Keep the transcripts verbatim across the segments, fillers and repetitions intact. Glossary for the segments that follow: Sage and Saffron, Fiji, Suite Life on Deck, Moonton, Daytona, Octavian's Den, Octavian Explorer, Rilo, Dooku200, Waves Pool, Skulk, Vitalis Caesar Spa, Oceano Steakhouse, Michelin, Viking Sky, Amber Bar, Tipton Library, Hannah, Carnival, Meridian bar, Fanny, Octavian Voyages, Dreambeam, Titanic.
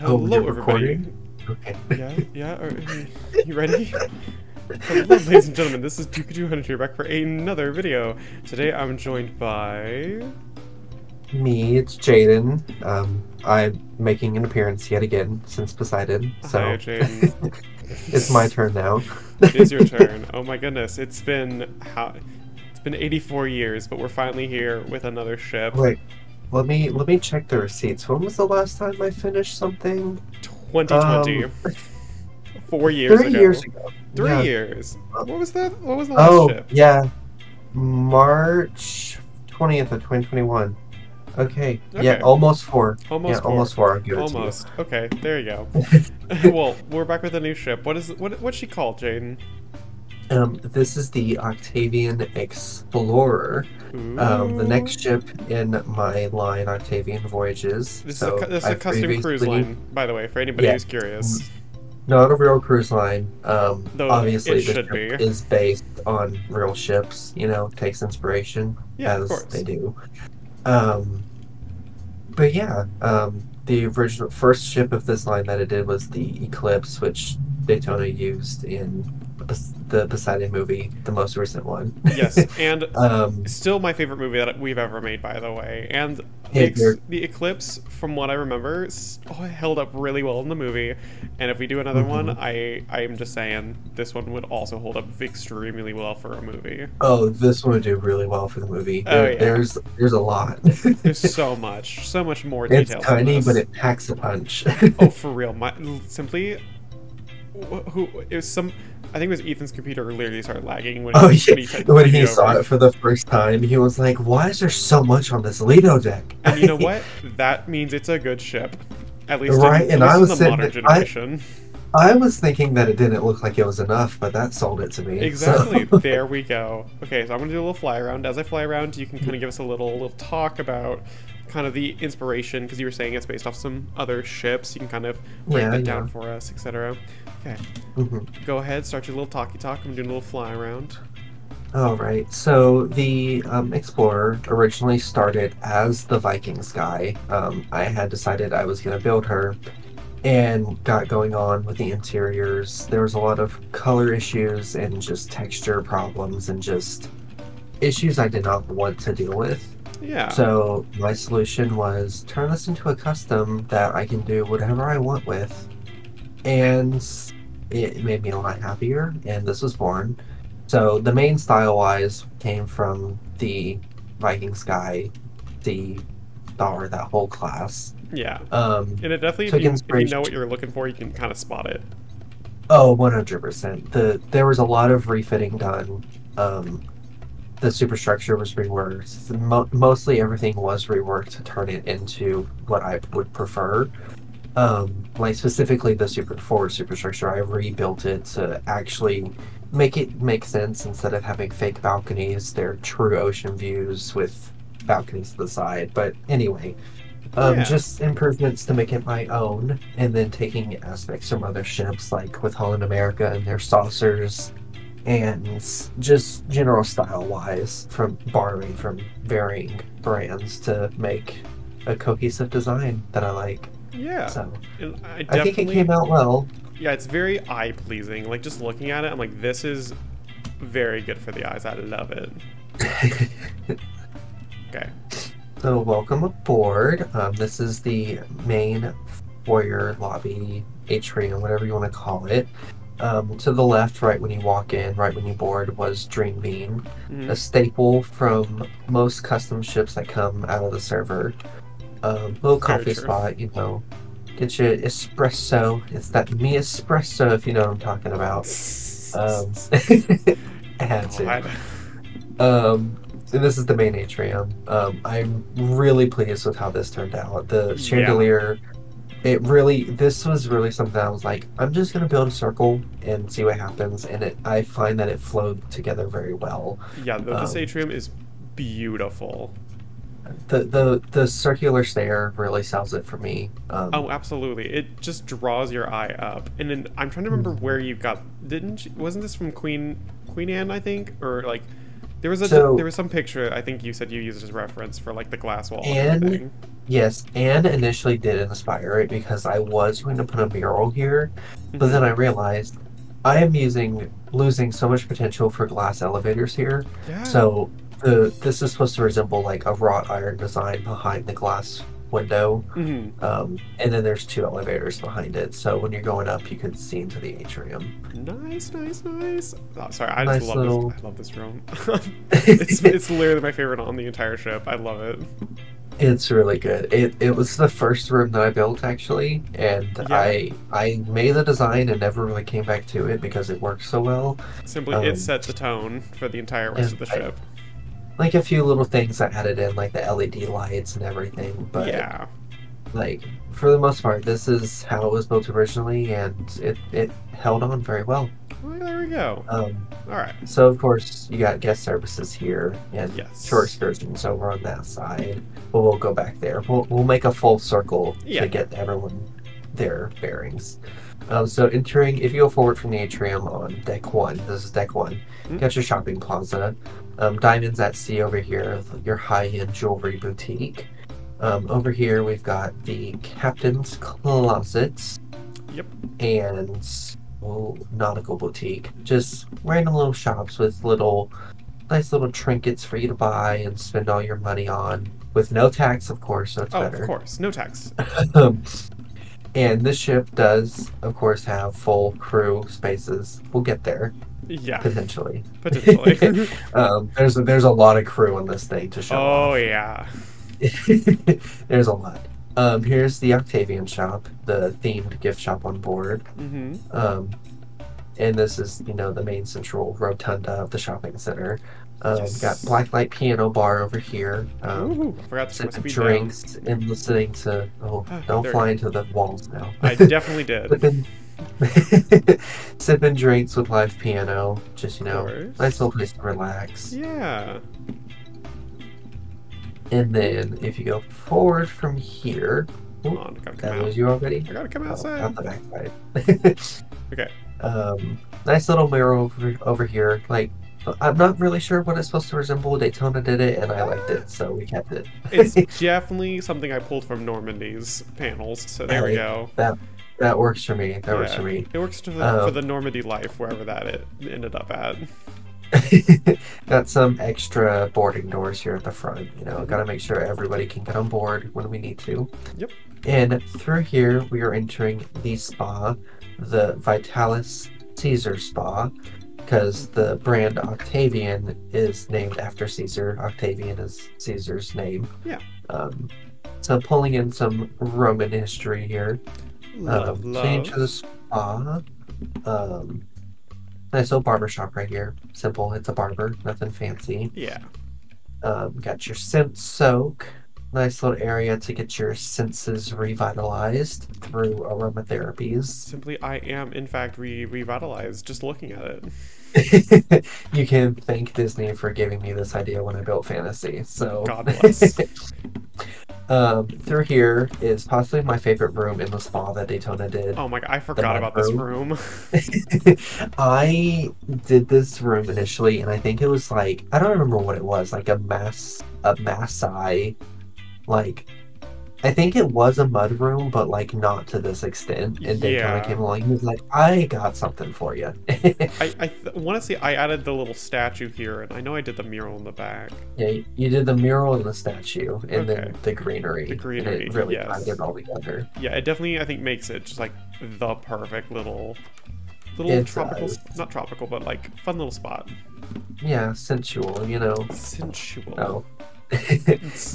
Hello, oh, everybody. Okay. Yeah, yeah, are, are you ready? Hello, ladies and gentlemen, this is Dooku two hundred here, back for another video. Today I'm joined by... Me, it's Jayden. Um, I'm making an appearance yet again since Poseidon, so... Hi, Jayden. It's my turn now. It is your turn. Oh my goodness, it's been... How... It's been eighty-four years, but we're finally here with another ship. Wait, let me let me check the receipts. When was the last time I finished something? twenty twenty. Um, Four years three ago. Three years ago. Three yeah. years. What was that? What was the last oh, ship? Oh yeah, March twentieth of twenty twenty-one. Okay. Yeah, almost four. Almost yeah, four. Almost four. I'll give it almost. To you. Okay. There you go. Well, we're back with a new ship. What is what? What's she called, Jayden? Um, this is the Octavian Explorer, um, the next ship in my line, Octavian Voyages. This so is a, this a custom previously... cruise line, by the way, for anybody yeah. who's curious. Not a real cruise line. Um, Though obviously, it should the ship be. Is based on real ships. You know, takes inspiration yeah, as of course. They do. Um, but yeah, um, the original first ship of this line that it did was the Eclipse, which Daytona used in. The Poseidon movie, the most recent one. Yes, and um, still my favorite movie that we've ever made, by the way. And hey, the, the Eclipse, from what I remember, oh, held up really well in the movie. And if we do another mm-hmm. one, I I am just saying this one would also hold up extremely well for a movie. Oh, this one would do really well for the movie. Oh, there, yeah. There's there's a lot. There's so much, so much more detail. It's tiny, but it packs a punch. Oh, for real, my simply. Who it was some? I think it was Ethan's computer literally started lagging when, oh, he, yeah. when he, when he saw it for the first time. He was like, "Why is there so much on this Lido deck?" And you know what? That means it's a good ship, at least right. In, and at least I was in the modern generation. I, I was thinking that it didn't look like it was enough, but that sold it to me. Exactly. So. There we go. Okay, so I'm gonna do a little fly around. As I fly around, you can kind of give us a little little talk about. Kind of the inspiration, because you were saying it's based off some other ships. You can kind of break yeah, that yeah. down for us, et cetera. Okay, mm-hmm. Go ahead, start your little talky talk. I'm doing a little fly around. All right. So the um, Explorer originally started as the Viking Sky. Um, I had decided I was going to build her, and got going on with the interiors. There was a lot of color issues and just texture problems and just issues I did not want to deal with. Yeah. So my solution was turn this into a custom that I can do whatever I want with, and it made me a lot happier, and this was born. So the main style-wise came from the Viking Sky, the or that whole class. Yeah. Um, and it definitely, if you, if you know what you're looking for, you can kind of spot it. Oh, one hundred percent. The, there was a lot of refitting done. Um, The superstructure was reworked. Mo mostly everything was reworked to turn it into what I would prefer. Um, like specifically the super forward superstructure, I rebuilt it to actually make it make sense instead of having fake balconies. They're true ocean views with balconies to the side. But anyway, um, yeah. just improvements to make it my own, and then taking aspects from other ships, like with Holland America and their saucers. And just general style-wise, from borrowing from varying brands to make a cohesive design that I like. Yeah, so I, I think it came out well. Yeah, it's very eye-pleasing. Like just looking at it, I'm like, this is very good for the eyes. I love it. Okay. So welcome aboard. Um, this is the main foyer, lobby, atrium, whatever you want to call it. Um, to the left, right when you walk in, right when you board, was Dreambeam, mm-hmm. a staple from most custom ships that come out of the server. Um, little coffee spot, you know, get your espresso. It's that me espresso, if you know what I'm talking about. Um, I had to. Um, and this is the main atrium. Um, I'm really pleased with how this turned out. The chandelier. Yeah. It really, this was really something I was like, I'm just going to build a circle and see what happens. And it, I find that it flowed together very well. Yeah, the, um, this atrium is beautiful. The, the the circular stair really sells it for me. Um, oh, absolutely. It just draws your eye up. And then I'm trying to remember where you got, didn't you, wasn't this from Queen Queen Anne, I think? Or like There was a so, there was some picture I think you said you used as reference for like the glass wall. And, and everything. Yes, Anne initially did inspire it because I was going to put a mural here, mm-hmm. but then I realized I am using losing so much potential for glass elevators here. Yeah. So the this is supposed to resemble like a wrought iron design behind the glass window, mm-hmm. um, and then there's two elevators behind it. So when you're going up, you can see into the atrium. Nice, nice, nice. Oh, sorry, I nice just love little... this. I love this room. it's it's literally my favorite on the entire ship. I love it. It's really good. It it was the first room that I built actually, and yeah. I I made the design and never really came back to it because it worked so well. Simply, um, it set the tone for the entire rest of the I, ship. Like a few little things I added in, like the L E D lights and everything, but yeah. like for the most part, this is how it was built originally, and it it held on very well. Well, there we go. Um, All right. So of course you got guest services here and yes. tour excursions over on that side, but we'll go back there. We'll we'll make a full circle yeah. to get everyone their bearings. Um, so entering, if you go forward from the atrium on deck one, this is deck one, mm-hmm. you got your shopping plaza, um, Diamonds at Sea over here, your high-end jewelry boutique. Um, over here we've got the captain's closets, yep, and well, nautical boutique, just random little shops with little, nice little trinkets for you to buy and spend all your money on, with no tax, of course, so it's oh, better. Of course, no tax. um, And this ship does, of course, have full crew spaces. We'll get there. Yeah. Potentially. Potentially. um, there's, there's a lot of crew on this thing to show off. Oh, yeah. There's a lot. Um, here's the Octavian shop, the themed gift shop on board. Mm-hmm. Um, and this is, you know, the main central rotunda of the shopping center. Um, yes. Got Blacklight Piano Bar over here. Um, Ooh, I forgot to put drinks down. And listening to. Oh, oh don't fly you. Into the walls now. I definitely did. Sipping, sipping drinks with live piano. Just, you know, nice little place to relax. Yeah. And then if you go forward from here. Hold on, I gotta come that out. Was you already? I gotta come outside. Oh, out the back side. Okay. Um, nice little mirror over, over here. Like, I'm not really sure what it's supposed to resemble. Daytona did it, and I liked it, so we kept it. It's definitely something I pulled from Normandy's panels, so there like, we go. That that works for me. That yeah, works for me. It works for the, um, for the Normandy life, wherever that it ended up at. Got some extra boarding doors here at the front. You know, gotta make sure everybody can get on board when we need to. Yep. And through here, we are entering the spa, the Vitalis Caesar Spa. Because the brand Octavian is named after Caesar. Octavian is Caesar's name. Yeah. Um, so pulling in some Roman history here. Love, um, love. Change to the spa. Um, nice little barber shop right here. Simple. It's a barber. Nothing fancy. Yeah. Um, got your scent soak. Nice little area to get your senses revitalized through aromatherapies. Simply, I am, in fact, re revitalized just looking at it. You can thank Disney for giving me this idea when I built Fantasy. So God bless. um, through here is possibly my favorite room in the spa that Daytona did. Oh my God, I forgot about this room. I did this room initially, and I think it was like, I don't remember what it was, like a mass, a Maasai. Like, I think it was a mud room, but like not to this extent. And Daytona yeah. came along and was like, "I got something for you." I, I want to say I added the little statue here, and I know I did the mural in the back. Yeah, you did the mural and the statue, and okay. then the greenery. The greenery, and it really yes. tied it all together. Yeah, it definitely I think makes it just like the perfect little, little it's, tropical, uh, not tropical, but like fun little spot. Yeah, sensual, you know. Sensual. Oh.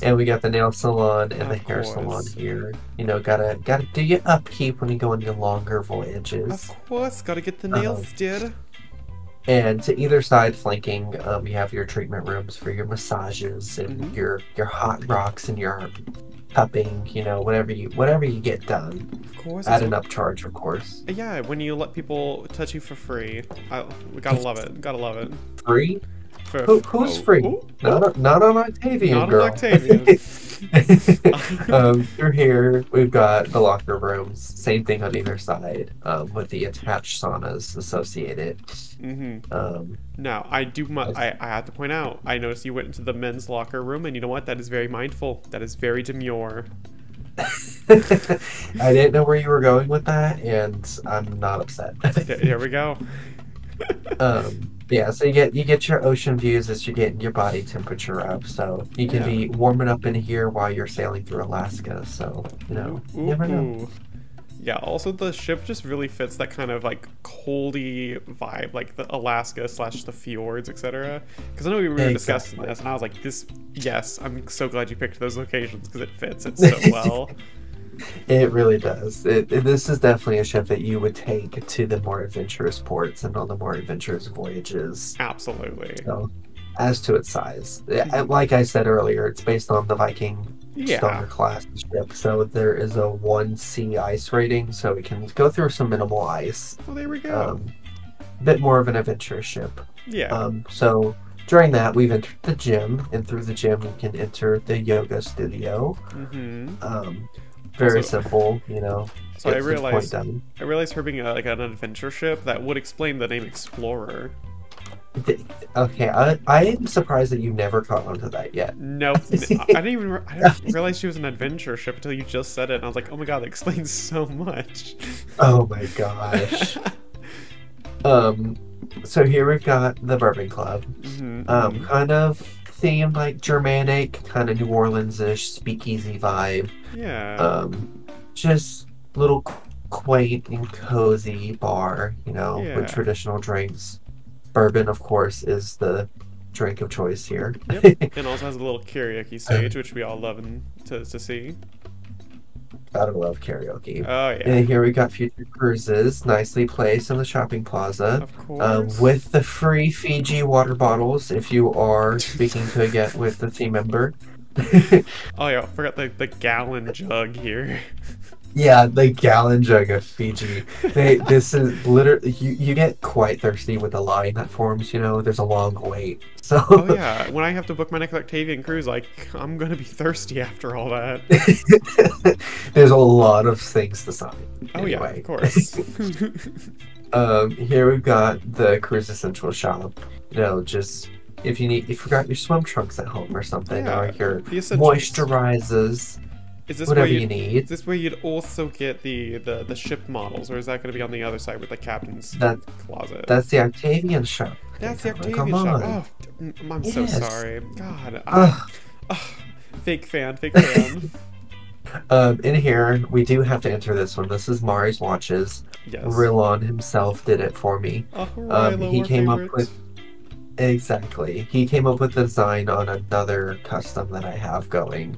And we got the nail salon and of the hair course. Salon here. You know, gotta gotta do your upkeep when you go on your longer voyages. Of course, gotta get the nails um, did. And to either side flanking, um, you have your treatment rooms for your massages and mm-hmm. your your hot rocks and your cupping. You know, whatever you whatever you get done. Of course, at an upcharge, of course. Yeah, when you let people touch you for free, I, we gotta love it. Gotta love it. Free. Who, who's oh, free? Oh, not, oh. A, not on Octavian, not girl. Not on Octavian. um, through here, we've got the locker rooms. Same thing on either side, um, with the attached saunas associated. Mm-hmm. Um, now, I do. My, I, I have to point out, I noticed you went into the men's locker room, and you know what? That is very mindful. That is very demure. I didn't know where you were going with that, and I'm not upset. Here we go. um. Yeah, so you get you get your ocean views as you're getting your body temperature up, so you can yeah. be warming up in here while you're sailing through Alaska. So you know, ooh, you never ooh. know. Yeah. Also, the ship just really fits that kind of like coldy vibe, like the Alaska slash the fjords, et cetera. Because I know we were exactly. discussing this, and I was like, "This, yes, I'm so glad you picked those locations because it fits it so well." It really does. It, it, this is definitely a ship that you would take to the more adventurous ports and on the more adventurous voyages. Absolutely. So, as to its size, mm-hmm. like I said earlier, it's based on the Viking yeah. Star class ship. So there is a one C ice rating, so we can go through some minimal ice. Well, there we go. Um, a bit more of an adventurous ship. Yeah. Um, so during that, we've entered the gym, and through the gym, we can enter the yoga studio. Mm-hmm. Um, Very so, simple, you know. So I realized, I realized her being a, like an adventure ship, that would explain the name Explorer. The, okay, I, I am surprised that you never caught onto that yet. No, nope. I didn't even re I didn't realize she was an adventure ship until you just said it, and I was like, oh my god, that explains so much. Oh my gosh. um, so here we've got the Bourbon Club. Mm-hmm. Um, kind of themed like Germanic, kind of New Orleans-ish speakeasy vibe. Yeah. Um, just little quaint and cozy bar, you know, yeah. with traditional drinks. Bourbon, of course, is the drink of choice here. Yep. And also has a little karaoke stage, which we all love to, to see. Gotta love karaoke. Oh yeah. And here we got Future Cruises, nicely placed in the shopping plaza, of course, um, with the free Fiji water bottles if you are speaking to a get with the team member. Oh yeah, I forgot the the gallon jug here. Yeah, the gallon jug of Fiji. They, this is literally you, you get quite thirsty with the line that forms. You know, there's a long wait. So oh yeah, when I have to book my next Octavian cruise, like I'm gonna be thirsty after all that. There's a lot of things to sign. Oh anyway. Yeah, of course. um, here we've got the cruise essential shop. You know, just if you need, you forgot your swim trunks at home or something, yeah, or your moisturizers. Is this whatever where you need. Is this where you'd also get the, the, the ship models, or is that going to be on the other side with the captain's that, closet? That's the Octavian shop. That's the Octavian shop. Oh, I'm yes. so sorry. God. I, oh, fake fan, fake fan. um, in here, we do have to enter this one. This is Mari's Watches. Yes. Rilo himself did it for me. Oh, um, he came favorite. up with... Exactly. He came up with the design on another custom that I have going.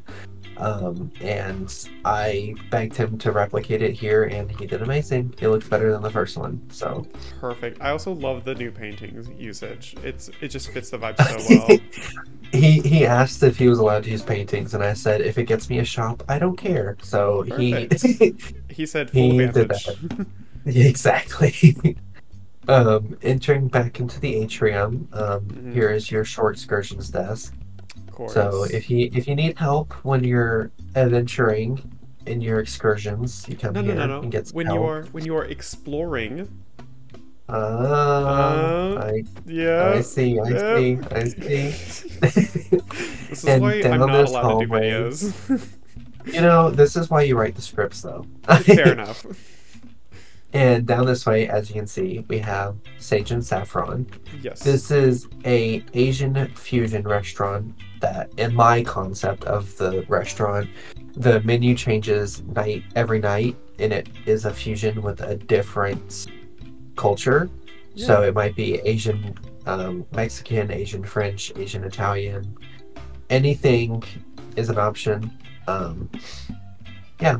Um, and I begged him to replicate it here, and he did amazing. It looks better than the first one, so perfect. I also love the new paintings usage. It's it just fits the vibe so well. he he asked if he was allowed to use paintings, and I said if it gets me a shop, I don't care. So perfect. he he said full he advantage. Did that. Exactly. um, entering back into the atrium. Um, mm-hmm. Here is your shore excursions desk. Course. So if you if you need help when you're adventuring in your excursions, you come no, here no, no, no. and get some when help. you are when you are exploring. Uh, uh I, yeah. I see, I yeah. see, I see. This is and why I'm not allowed hallway, to do videos. You know, this is why you write the scripts, though. Fair enough. And down this way, as you can see, we have Sage and Saffron. Yes. This is a Asian fusion restaurant that, in my concept of the restaurant, the menu changes night every night, and it is a fusion with a different culture. Yeah. So it might be Asian, um, Mexican, Asian French, Asian Italian. Anything is an option. Um, yeah.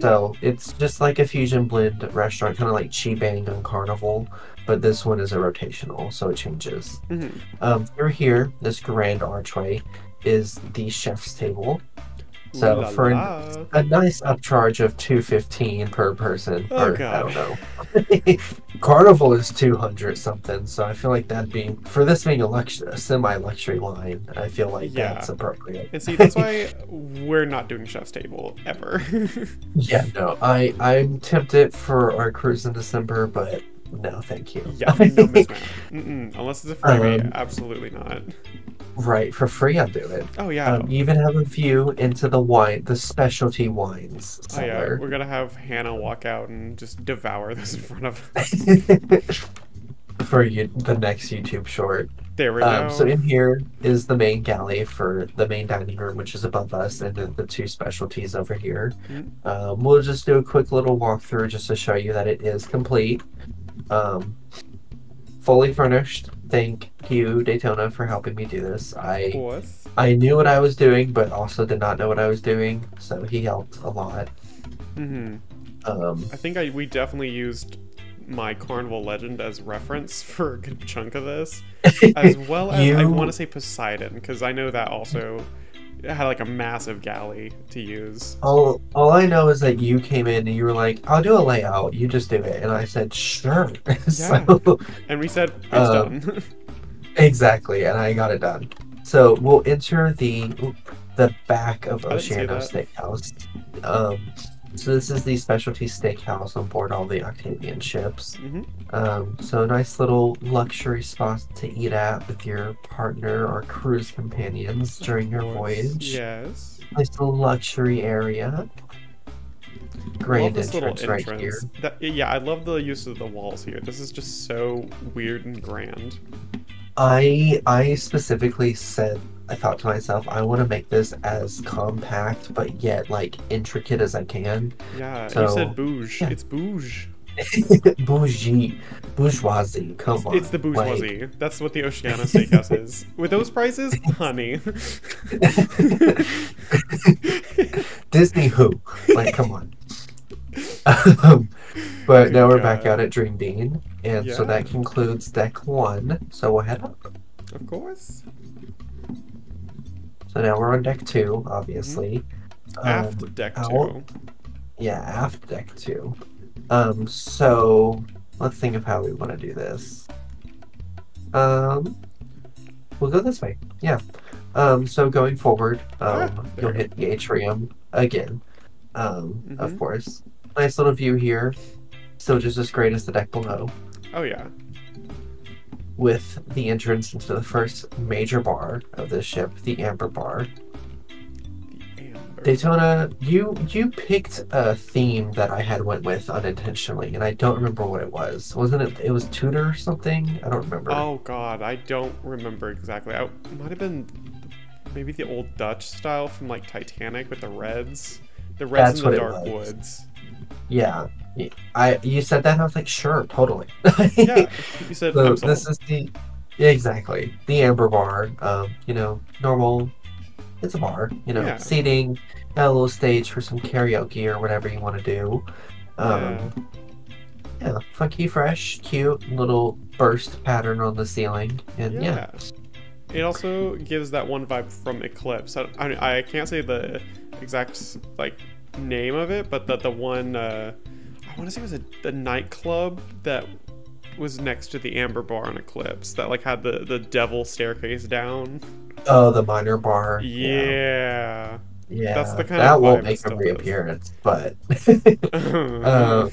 So it's just like a fusion blend restaurant, kind of like Chibang on Carnival, but this one is a rotational, so it changes. Mm-hmm. um, through here, this grand archway is the chef's table. So la for la. An, a nice upcharge of two fifteen per person, oh, or God. I don't know. Carnival is two hundred something, so I feel like that'd be, for this being a, luxury, a semi-luxury line, I feel like yeah. that's appropriate. And see, that's why we're not doing Chef's Table, ever. yeah, no, I, I'm tempted for our cruise in December, but no, thank you. Yeah, no miss, man. Mm-mm, unless it's a freebie, um, absolutely not. Right, for free I'll do it. Oh yeah. Um, you even have a view into the wine, the specialty wines somewhere. Oh yeah, we're gonna have Hannah walk out and just devour those in front of us. for you, the next YouTube short. There we um, go. So in here is the main galley for the main dining room, which is above us, and then the two specialties over here. Mm-hmm. Um, we'll just do a quick little walkthrough just to show you that it is complete. Um, fully furnished. Thank you, Daytona, for helping me do this. I I knew what I was doing, but also did not know what I was doing, so he helped a lot. Mm-hmm. Um, I think I, we definitely used my Carnival legend as reference for a good chunk of this, as well as you... I want to say Poseidon, because I know that also had like a massive galley to use. All, all I know is that you came in and you were like, I'll do a layout, you just do it. And I said, sure. Yeah. so, and we said, it's um, done. exactly, and I got it done. So we'll enter the the back of Oceano Steakhouse. Um, so this is the specialty steakhouse on board all the Octavian ships. Mm-hmm. Um, so a nice little luxury spot to eat at with your partner or cruise companions during your voyage. Yes. Nice little luxury area. Great entrance, entrance right here. That, yeah, I love the use of the walls here. This is just so weird and grand. I I specifically said, I thought to myself, I want to make this as compact, but yet like intricate as I can. Yeah, so, you said bouge. Yeah. It's bouge. Bougie. Bourgeoisie. Come it's, on. It's the bourgeoisie. Like... That's what the Oceano Steakhouse is. With those prices, honey. Disney who? Like, come on. um, but Good now we're God. back out at Dreambeam, and yeah. so that concludes deck one. So we'll head up. Of course. So now we're on deck two, obviously. Mm-hmm. Aft um, deck two. Yeah, aft deck two. Um, so let's think of how we want to do this. Um, we'll go this way. Yeah. Um, so going forward, um, you'll hit the atrium again. Um, mm-hmm. Of course. Nice little view here. Still just as great as the deck below. Oh yeah. With the entrance into the first major bar of this ship, the Amber Bar. The Amber. Daytona, you you picked a theme that I had went with unintentionally, and I don't remember what it was. Wasn't it? It was Tudor or something. I don't remember. Oh God, I don't remember exactly. I, it might have been maybe the old Dutch style from like Titanic with the reds, the reds in the dark woods. Yeah. I you said that and I was like, sure, totally. yeah, you said so this is the exactly the Amber Bar. Um, you know, normal. It's a bar. You know, yeah. seating, got a little stage for some karaoke or whatever you want to do. Um, yeah. yeah, funky, fresh, cute little burst pattern on the ceiling, and yeah. yeah. It also gives that one vibe from Eclipse. I I, I can't say the exact like name of it, but that the one. Uh, I want to say it was a, a nightclub that was next to the Amber Bar on Eclipse that like had the, the devil staircase down. Oh, the minor bar. Yeah. Yeah. That's the kind that of won't make a reappearance, but uh,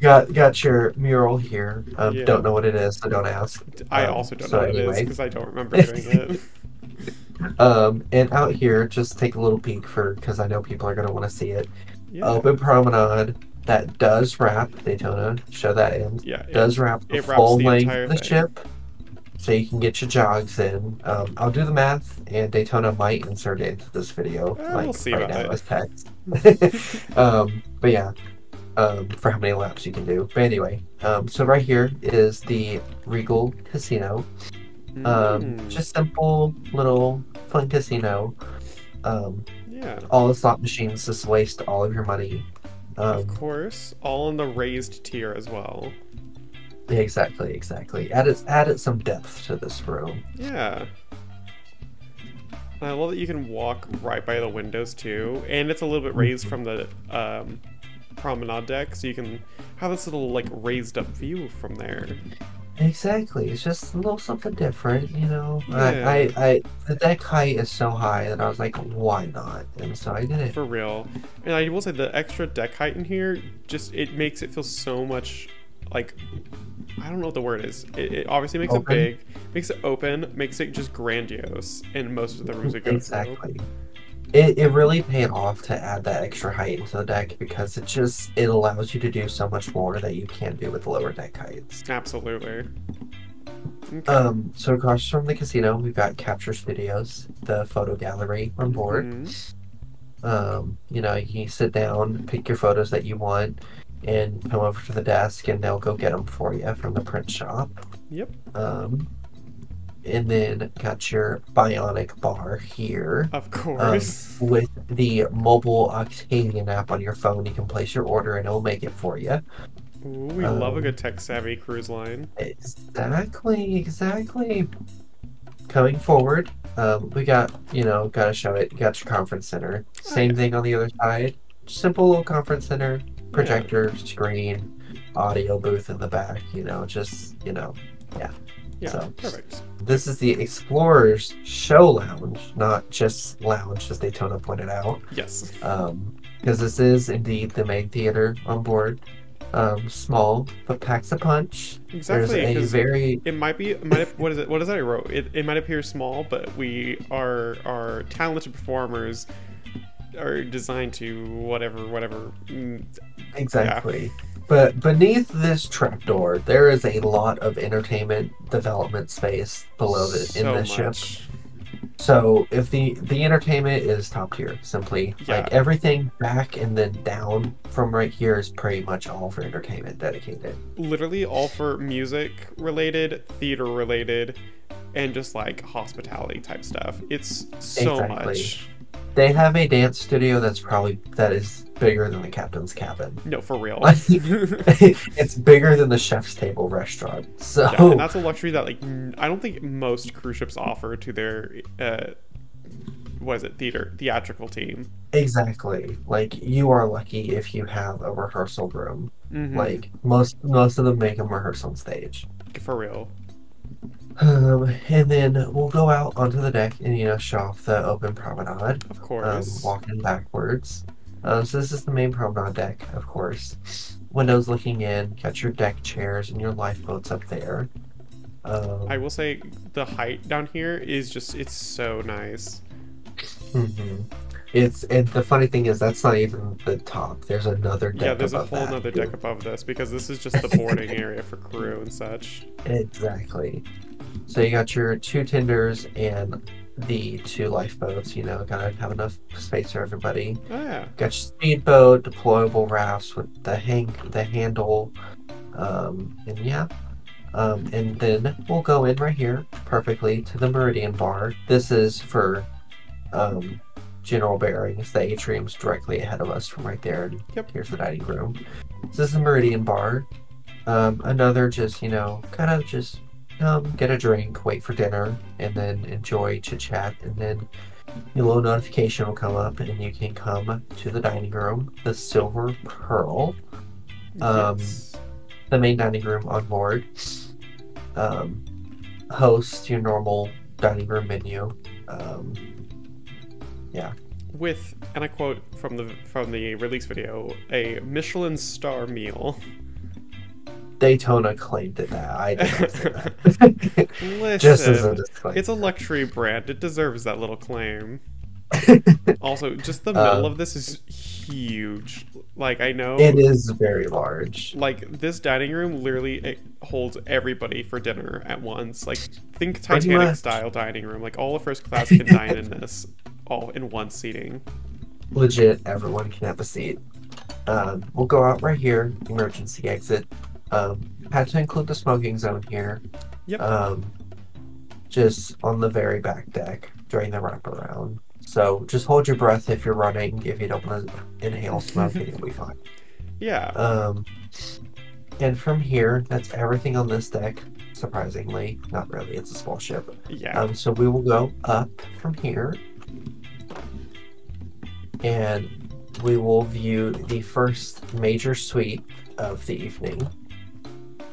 got got your mural here. Um, yeah. Don't know what it is, so don't ask. I um, also don't so know what anyway. it is because I don't remember doing it. Um, and out here, just take a little peek for because I know people are going to want to see it. Yeah. Open promenade. That does wrap Daytona. Show that in. Yeah, it does wrap the full length of the ship, so you can get your jogs in. Um, I'll do the math, and Daytona might insert it into this video. Eh, like we'll see right now as text. um, but yeah, um, for how many laps you can do. But anyway, um, so right here is the Regal Casino. Um, mm. Just simple little fun casino. Um, yeah. All the slot machines just waste all of your money. Um, of course, all in the raised tier as well. Exactly, exactly. Added, added some depth to this room. Yeah. And I love that you can walk right by the windows too, and it's a little bit raised from the um, promenade deck, so you can have this little like raised up view from there. Exactly, it's just a little something different, you know. Yeah. I, I, I, the deck height is so high that I was like, why not? And so I did it. For real. And I will say the extra deck height in here, just it makes it feel so much, like, I don't know what the word is. It, it obviously makes open. It big, makes it open, makes it just grandiose in most of the rooms we go exactly. through. It, it really paid off to add that extra height into the deck because it just, it allows you to do so much more that you can't do with lower deck heights. Absolutely. Okay. Um, so across from the casino, we've got Capture Studios, the photo gallery on board. Mm-hmm. Um, you know, you can sit down, pick your photos that you want, and come over to the desk and they'll go get them for you from the print shop. Yep. Um... And then got your Bionic Bar here. Of course. Um, with the mobile Octavian app on your phone, you can place your order and it'll make it for you. Ooh, we um, love a good tech-savvy cruise line. Exactly, exactly. Coming forward, um, we got, you know, gotta show it, got your conference center. Same okay. thing on the other side. Simple little conference center, projector, yeah. screen, audio booth in the back, you know, just, you know, yeah. Yeah, so, perfect. This is the Explorer's Show Lounge, not just lounge, as Daytona pointed out. Yes. Um, because this is indeed the main theater on board. Um, small, but packs a punch. Exactly. There's a very. It might be. It might have, what is it? What is that I wrote? It, it might appear small, but we are our talented performers are designed to whatever, whatever. Exactly. Yeah. But beneath this trapdoor, there is a lot of entertainment development space below the, so in the ship. So if the the entertainment is top tier, simply yeah. like everything back and then down from right here is pretty much all for entertainment dedicated. Literally all for music related, theater related, and just like hospitality type stuff. It's so exactly. much. They have a dance studio that's probably that is bigger than the captain's cabin. No, for real. It's bigger than the chef's table restaurant. So yeah, and that's a luxury that like I don't think most cruise ships offer to their uh, what is it theater theatrical team. Exactly. Like you are lucky if you have a rehearsal room. Mm-hmm. Like most most of them make them rehearse on stage. For real. Um, and then we'll go out onto the deck and, you know, show off the open promenade. Of course. Um, walking backwards. Uh, so this is the main promenade deck, of course. Windows looking in, got your deck chairs and your lifeboats up there. Um, I will say the height down here is just, it's so nice. Mm-hmm. It's, and the funny thing is that's not even the top. There's another deck above that. Yeah, there's a whole other deck above this because this is just the boarding area for crew and such. Exactly. So you got your two tenders and the two lifeboats, you know, gotta have enough space for everybody. Oh, yeah. Got your speedboat, deployable rafts with the hang the handle, um, and yeah. Um, and then we'll go in right here perfectly to the Meridian Bar. This is for um general bearings. The atrium's directly ahead of us from right there. Yep. Here's the dining room. So this is the Meridian Bar. Um, another just, you know, kind of just um, get a drink, wait for dinner, and then enjoy chit-chat, and then your little notification will come up and you can come to the dining room, the Silver Pearl. Um, yes. The main dining room on board. Um, hosts your normal dining room menu. Um, Yeah. With, and I quote from the from the release video, a Michelin star meal. Daytona claimed it that. I did not say that. Listen, just as a disclaimer. It's a luxury brand. It deserves that little claim. Also, just the middle um, of this is huge. Like, I know. It is very large. Like, this dining room literally it holds everybody for dinner at once. Like, think Titanic style dining room. Like, all of first class can dine in this. All in one seating. Legit, everyone can have a seat. Um, we'll go out right here, emergency exit. Um, had to include the smoking zone here. Yep. Um, just on the very back deck during the wraparound. So just hold your breath if you're running. If you don't want to inhale smoke, it'll be fine. Yeah. Um, and from here, that's everything on this deck. surprisingly. Not really, it's a small ship. Yeah. Um, so we will go up from here and we will view the first major suite of the evening,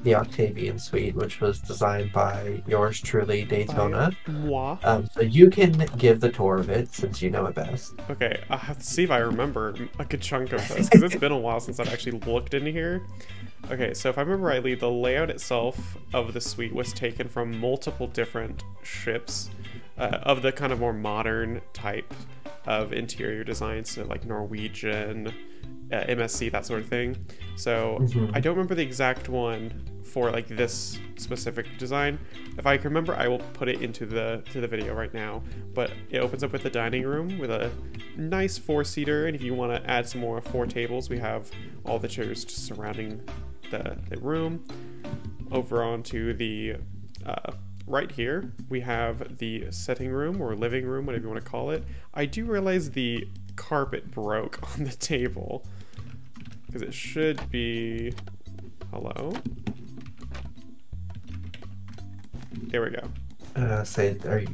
the Octavian Suite, which was designed by yours truly, Daytona. Moi. Um, so you can give the tour of it, since you know it best. Okay, I have to see if I remember a good chunk of this, because it's been a while since I've actually looked in here. Okay, so if I remember rightly, the layout itself of the suite was taken from multiple different ships uh, of the kind of more modern type of interior design, so like Norwegian, Uh, M S C, that sort of thing. So mm-hmm. I don't remember the exact one for like this specific design. If I can remember, I will put it into the to the video right now. But it opens up with the dining room with a nice four-seater, and if you want to add some more four tables, we have all the chairs just surrounding the, the room. Over onto the uh, right here, we have the sitting room or living room, whatever you want to call it. I do realize the carpet broke on the table, because it should be... Hello? There we go. Uh, say, are you...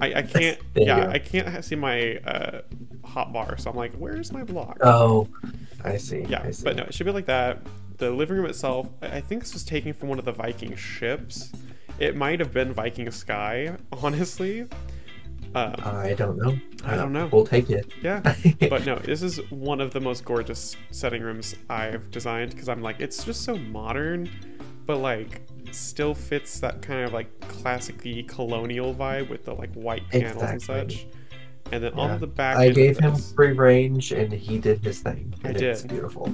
I, I can't, yeah, I can't see my uh, hot bar, so I'm like, where's my block? Oh, I see. Yeah, I see. But no, it should be like that. The living room itself, I think this was taken from one of the Viking ships. It might have been Viking Sky, honestly. Um, I don't know. I don't know. We'll take it. Yeah. But no, this is one of the most gorgeous setting rooms I've designed, because I'm like, it's just so modern, but like still fits that kind of like classic-y colonial vibe with the like white panels exactly. and such. And then yeah. on the back, I gave him free range and he did his thing. And I did. It's beautiful.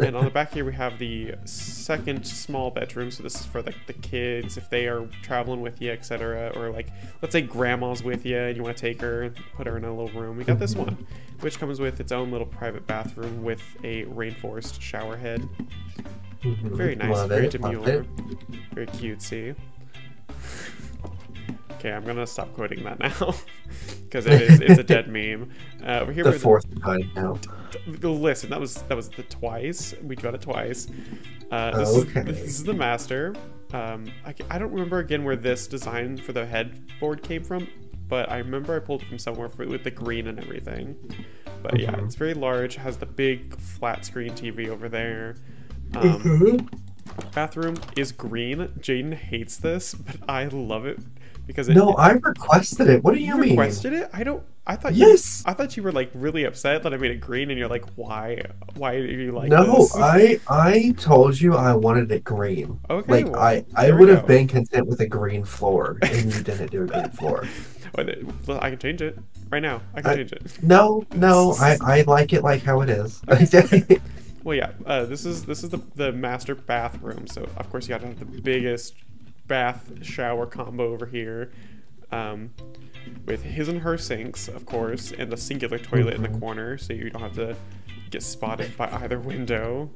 And on the back here, we have the second small bedroom. So this is for like the kids if they are traveling with you, et cetera. Or like, let's say grandma's with you and you want to take her and put her in a little room. We got this one, which comes with its own little private bathroom with a rainforest shower head. Mm-hmm. Very nice, love very it, demure, very cutesy. Okay, I'm gonna stop quoting that now, because it is it's a dead meme. Uh, over here, the fourth the, time now. Listen, that was that was the twice. We got it twice. Uh, this, okay. is, this is the master. Um, I, I don't remember again where this design for the headboard came from, but I remember I pulled it from somewhere for, with the green and everything. But mm-hmm. yeah, it's very large. Has the big flat screen T V over there. Um, mm-hmm. Bathroom is green. Jayden hates this, but I love it. Because it, no, it, I requested it. What do you, you mean? You requested it? I don't. I thought. Yes. You, I thought you were like really upset that I made it green, and you're like, why? Why are you like? No, this? I I told you I wanted it green. Okay. Like well, I I would have been content with a green floor, and you didn't do a green floor. Well, I can change it right now. I can I, change it. No, no, I I like it like how it is. Okay. Well, yeah. Uh, this is this is the the master bathroom. So of course you got to have the biggest bath shower combo over here, um, with his and her sinks, of course, and the singular toilet mm-hmm. in the corner, so you don't have to get spotted by either window.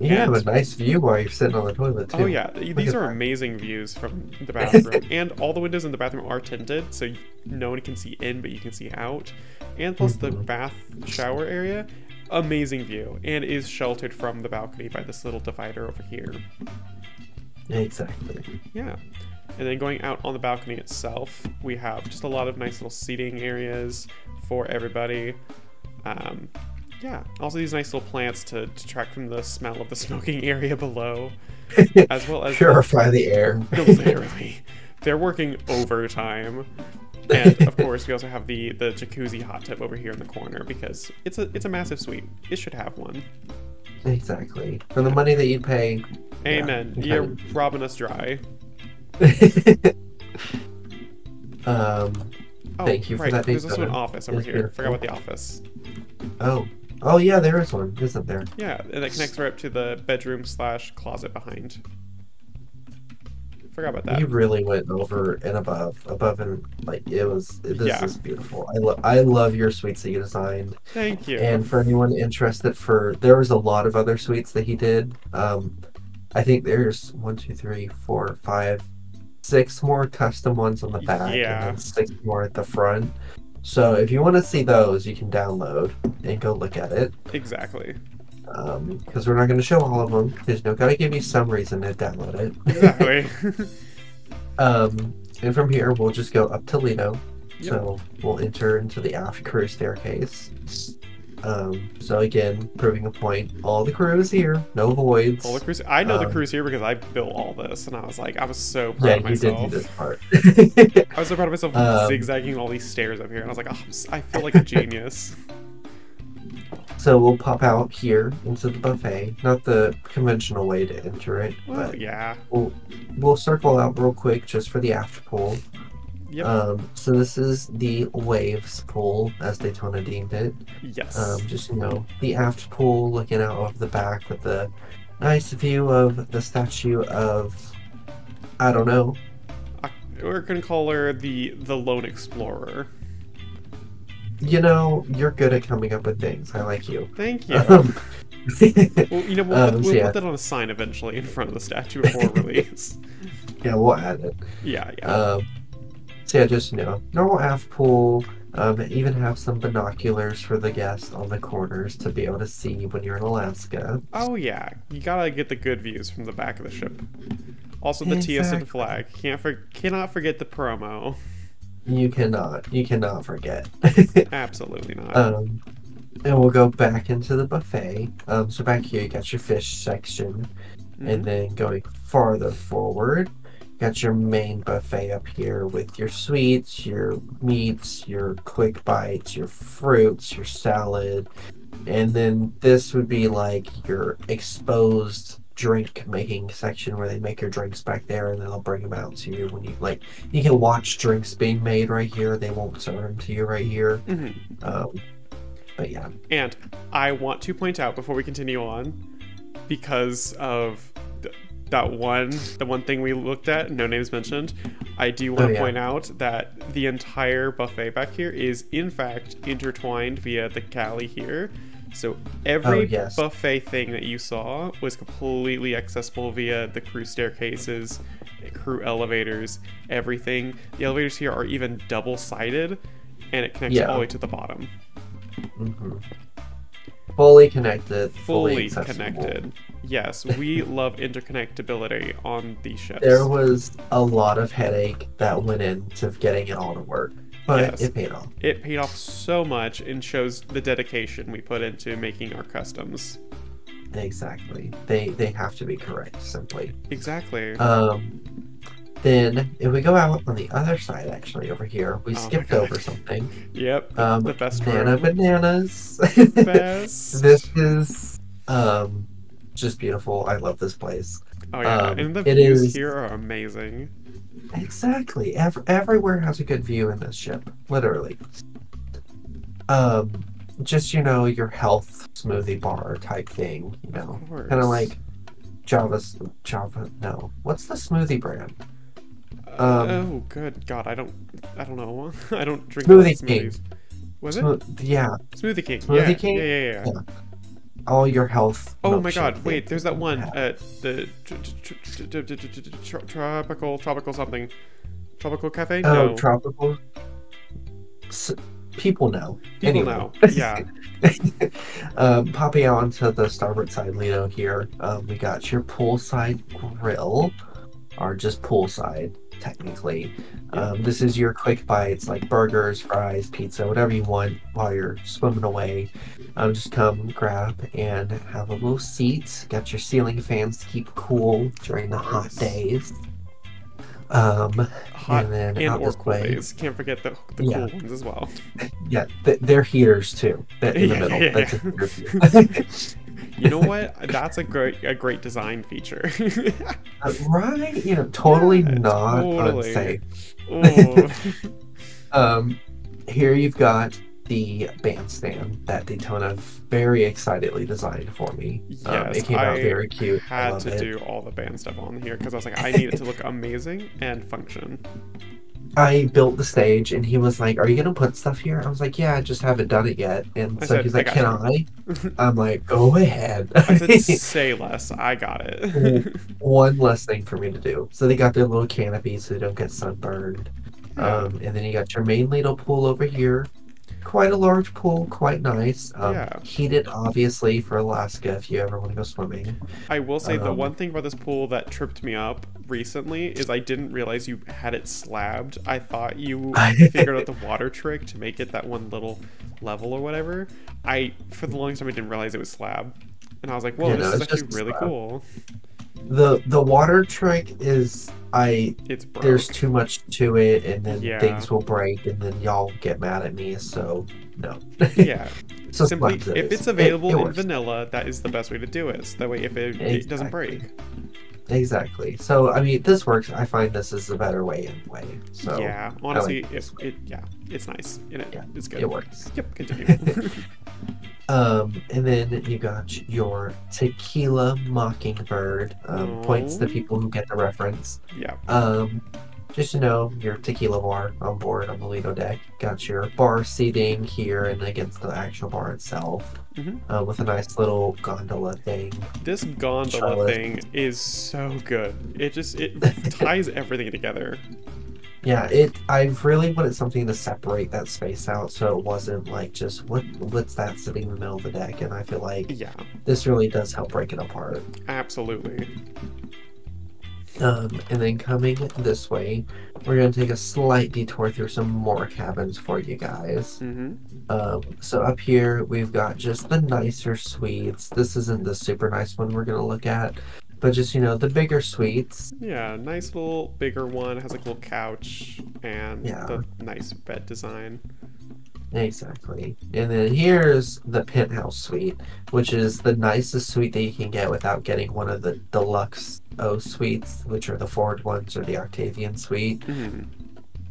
You and, have a nice view while you're sitting on the toilet too. Oh yeah, these are amazing views from the bathroom, and all the windows in the bathroom are tinted, so no one can see in, but you can see out. And plus mm-hmm. the bath shower area, amazing view, and is sheltered from the balcony by this little divider over here. Exactly. Yeah. And then going out on the balcony itself, we have just a lot of nice little seating areas for everybody. Um, yeah. Also these nice little plants to detract from the smell of the smoking area below, as well as purify the, the air. Literally. They're working overtime. And of course, we also have the the jacuzzi hot tub over here in the corner, because it's a it's a massive suite. It should have one. Exactly. For the money that you pay. Amen. Yeah, you're of... robbing us dry. um, oh, thank you right. for that. There's also an office over it's here. Beautiful. Forgot about the office. Oh. Oh, yeah, there is one, isn't there? Yeah, and that connects right up to the bedroom slash closet behind. Forgot about that. You really went over and above, above and like it was. This yeah. is beautiful. I love, I love your suites that you designed. Thank you. And for anyone interested, for there was a lot of other suites that he did. Um, I think there's one, two, three, four, five, six more custom ones on the back, yeah. and then six more at the front. So if you want to see those, you can download and go look at it. Exactly. Um, because we're not going to show all of them, because you've got to give you some reason to download it. Exactly. um, and from here, we'll just go up to Lido. Yep. So we'll enter into the aft crew staircase. Um, so again, proving a point, all the crew is here, no voids. All the crews, I know um, the crew's here because I built all this, and I was like, I was so proud yeah, of myself. Yeah, you did do this part. I was so proud of myself um, zigzagging all these stairs up here, and I was like, oh, I feel like a genius. So we'll pop out here into the buffet, not the conventional way to enter it, well, but yeah, we'll, we'll circle out real quick just for the aft pool. Yep. Um, so this is the Waves Pool, as Daytona deemed it. Yes. Um, just, you know, the aft pool looking out over the back with the nice view of the statue of, I don't know. We're going to call her the, the Lone Explorer. You know, you're good at coming up with things. I like you. Thank you. Um, well, you know, we'll, um, we'll, so we'll yeah. put that on a sign eventually in front of the statue before release. Yeah, we'll add it. Yeah, yeah. Um, So yeah, just, you know, normal aft pool, um, and even have some binoculars for the guests on the corners to be able to see when you're in Alaska. Oh yeah, you gotta get the good views from the back of the ship. Also the exactly. T S N flag, can't for cannot forget the promo. You cannot, you cannot forget. Absolutely not. Um, and we'll go back into the buffet. Um, so back here you got your fish section, mm-hmm. and then going farther forward, got your main buffet up here with your sweets, your meats, your quick bites, your fruits, your salad, and then this would be like your exposed drink making section where they make your drinks back there, and then they'll bring them out to you when you like. You can watch drinks being made right here; they won't serve them to you right here. Mm-hmm. Um, but yeah. And I want to point out before we continue on, because of. That one, the one thing we looked at, no names mentioned, I do want oh, to yeah. point out that the entire buffet back here is in fact intertwined via the galley here. So every oh, yes. buffet thing that you saw was completely accessible via the crew staircases, crew elevators, everything. The elevators here are even double-sided, and it connects yeah. all the way to the bottom. Mm-hmm. Fully connected. Fully, fully connected. Yes, we love interconnectability on these ships. There was a lot of headache that went into getting it all to work, but yes, it paid off. It paid off so much and shows the dedication we put into making our customs. Exactly. They they have to be correct, simply. Exactly. Um... Then, if we go out on the other side, actually, over here, we oh skipped over something. Yep, um, the best Banana room. Bananas. Best. This is um, just beautiful. I love this place. Oh, yeah, um, and the views is... here are amazing. Exactly. Every everywhere has a good view in this ship, literally. Um, just, you know, your health smoothie bar type thing, you know. Kind of like Java's... Java... No. What's the smoothie brand? Um, oh good God! I don't, I don't know. I don't drink smoothie King. Was Smo it? Yeah. Smoothie King. Smoothie yeah. King. Yeah, yeah, yeah, yeah. All your health. Oh my God! Wait, there's that one. Uh, the tropical, tropical something, tropical cafe. No. Oh, tropical. S people know. People anyway. know. Yeah. um, popping onto the starboard side, Lido here. Um, we got your poolside grill, or just poolside. Technically, um, this is your quick bites like burgers, fries, pizza, whatever you want while you're swimming away. Um, just come grab and have a little seat. Got your ceiling fans to keep cool during the hot days. Um, hot and then and out or this cool way. Days. Can't forget the, the yeah. cool ones as well. Yeah, th they're heaters too. That in the yeah, middle. Yeah, yeah. That's a heater. You know what? That's a great a great design feature. uh, right? You know, totally yeah, not totally. unsafe. Oh. um, here you've got the bandstand that Daytona very excitedly designed for me. Yes, um, it came I out very cute. Had I had to it. do all the band stuff on here because I was like, I need it to look amazing and function. I built the stage, and he was like, "Are you gonna put stuff here?" I was like, "Yeah, I just haven't done it yet." And I so said, he's like, I "Can I?" I'm like, "Go ahead." I said, "Say less." I got it. One less thing for me to do. So they got their little canopy so they don't get sunburned. Um, and then you got your main little pool over here. quite a large pool, quite nice. Um, yeah. Heated, obviously, for Alaska if you ever want to go swimming. I will say um, the one thing about this pool that tripped me up recently is I didn't realize you had it slabbed. I thought you figured out the water trick to make it that one little level or whatever. I, for the longest time, I didn't realize it was slab. And I was like, whoa, yeah, this no, is actually really slab. cool. The the water trick is I it's broke. There's too much to it, and then yeah. things will break, and then y'all get mad at me. So no. Yeah. So simply, if it it's available it, it in works. vanilla, that is the best way to do it. So that way, if it, exactly. it doesn't break. Exactly. So I mean, this works. I find this is a better way anyway. So yeah, honestly, like it, it yeah, it's nice. And it, yeah, it's good. It works. Yep. Continue. Um, and then you got your Tequila Mockingbird, um, points to people who get the reference. Yeah. Um, just to know, your tequila bar on board on the Lido deck. Got your bar seating here and against the actual bar itself, mm-hmm. uh, with a nice little gondola thing. This gondola Charlotte. thing is so good. It just, it ties everything together. Yeah, it. I really wanted something to separate that space out, so it wasn't like just what what's that sitting in the middle of the deck. And I feel like yeah, this really does help break it apart. Absolutely. Um, and then coming this way, we're gonna take a slight detour through some more cabins for you guys. Mm-hmm. Um, so up here we've got just the nicer suites. This isn't the super nice one we're gonna look at. But just, you know, the bigger suites. Yeah, nice little bigger one. It has like a little couch and yeah. the nice bed design. Exactly. And then here's the penthouse suite, which is the nicest suite that you can get without getting one of the deluxe O suites, which are the Ford ones or the Octavian Suite. Mm-hmm.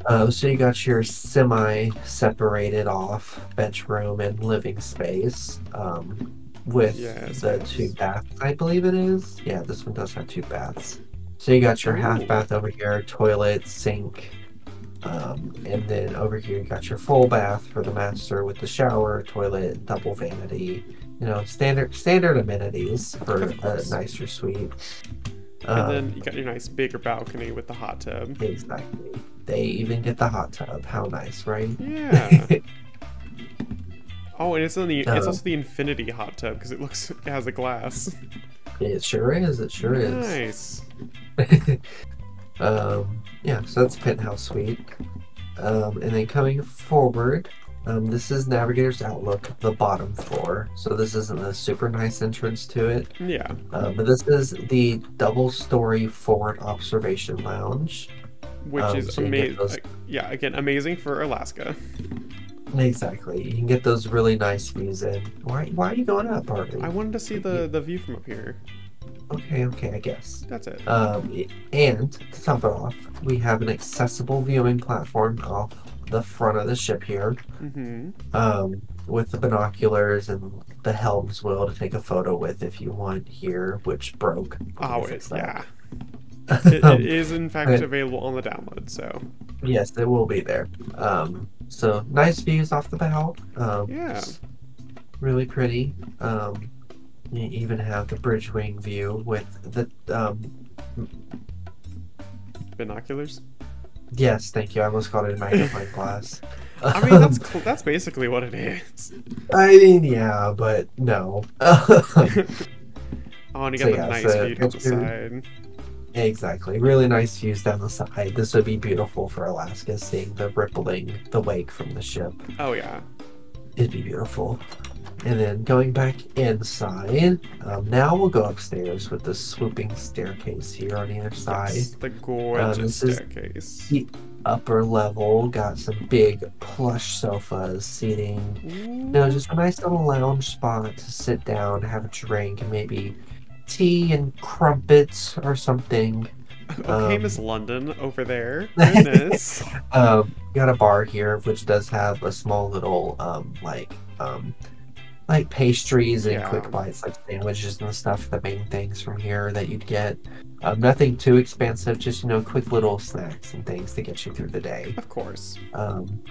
Uh, so you got your semi-separated off bedroom and living space. Um... with yes, the yes. two baths, I believe it is. Yeah, this one does have two baths. So you got your half bath over here, toilet, sink, um, and then over here you got your full bath for the master with the shower, toilet, double vanity. You know, standard standard amenities for a nicer suite. And um, then you got your nice bigger balcony with the hot tub. Exactly. They even get the hot tub. How nice, right? Yeah. Oh, and it's on the um, it's also the infinity hot tub because it looks it has a glass. It sure is. It sure nice. is. Nice. um, yeah, so that's penthouse suite. Um, and then coming forward, um, this is Navigator's Outlook, the bottom floor. So this isn't a super nice entrance to it. Yeah. Um, but this is the double-story forward observation lounge, which um, is so amazing. Those... Yeah, again, amazing for Alaska. Exactly. You can get those really nice views in. Why why are you going up, Harvey? I wanted to see the, the view from up here. Okay, okay, I guess. That's it. Um, and to top it off, we have an accessible viewing platform off the front of the ship here. Mm-hmm. Um, with the binoculars and the helm's wheel to take a photo with if you want here, which broke. Oh, it's yeah. It, it is in fact I, available on the download, so yes, it will be there. Um, so nice views off the bow. Um, yeah, really pretty. Um, you even have the bridge wing view with the um, binoculars. Yes, thank you. I almost called it a magnifying glass. I mean, that's cool. That's basically what it is. I mean, yeah, but no. Oh, and you got so, the yeah, nice so view down the side. Exactly. Really nice views down the side. This would be beautiful for Alaska, seeing the rippling, the wake from the ship. Oh, yeah. It'd be beautiful. And then going back inside, um, now we'll go upstairs with the swooping staircase here on either side. It's the gorgeous um, this is staircase. The upper level, got some big plush sofas, seating. You know, just a nice little lounge spot to sit down, have a drink, and maybe tea and crumpets or something. Okay, um, Miss London over there. Goodness. um, got a bar here, which does have a small little um, like um, like pastries and yeah. quick bites, like sandwiches and stuff. The main things from here that you'd get. Um, nothing too expensive, just you know, quick little snacks and things to get you through the day. Of course. Um,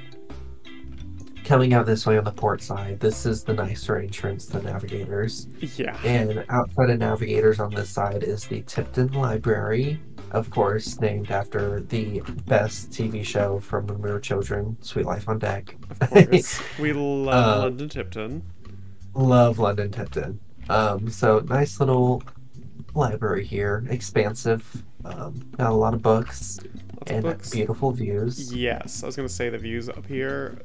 Coming out this way on the port side, this is the nicer entrance to Navigators. Yeah. And outside of Navigators on this side is the Tipton Library, of course, named after the best T V show from when we were children, Suite Life on Deck. Of course. We love uh, London Tipton. Love London Tipton. Um, so, nice little library here. Expansive. Um, got a lot of books. Lots and of books. Beautiful views. Yes, I was going to say the views up here.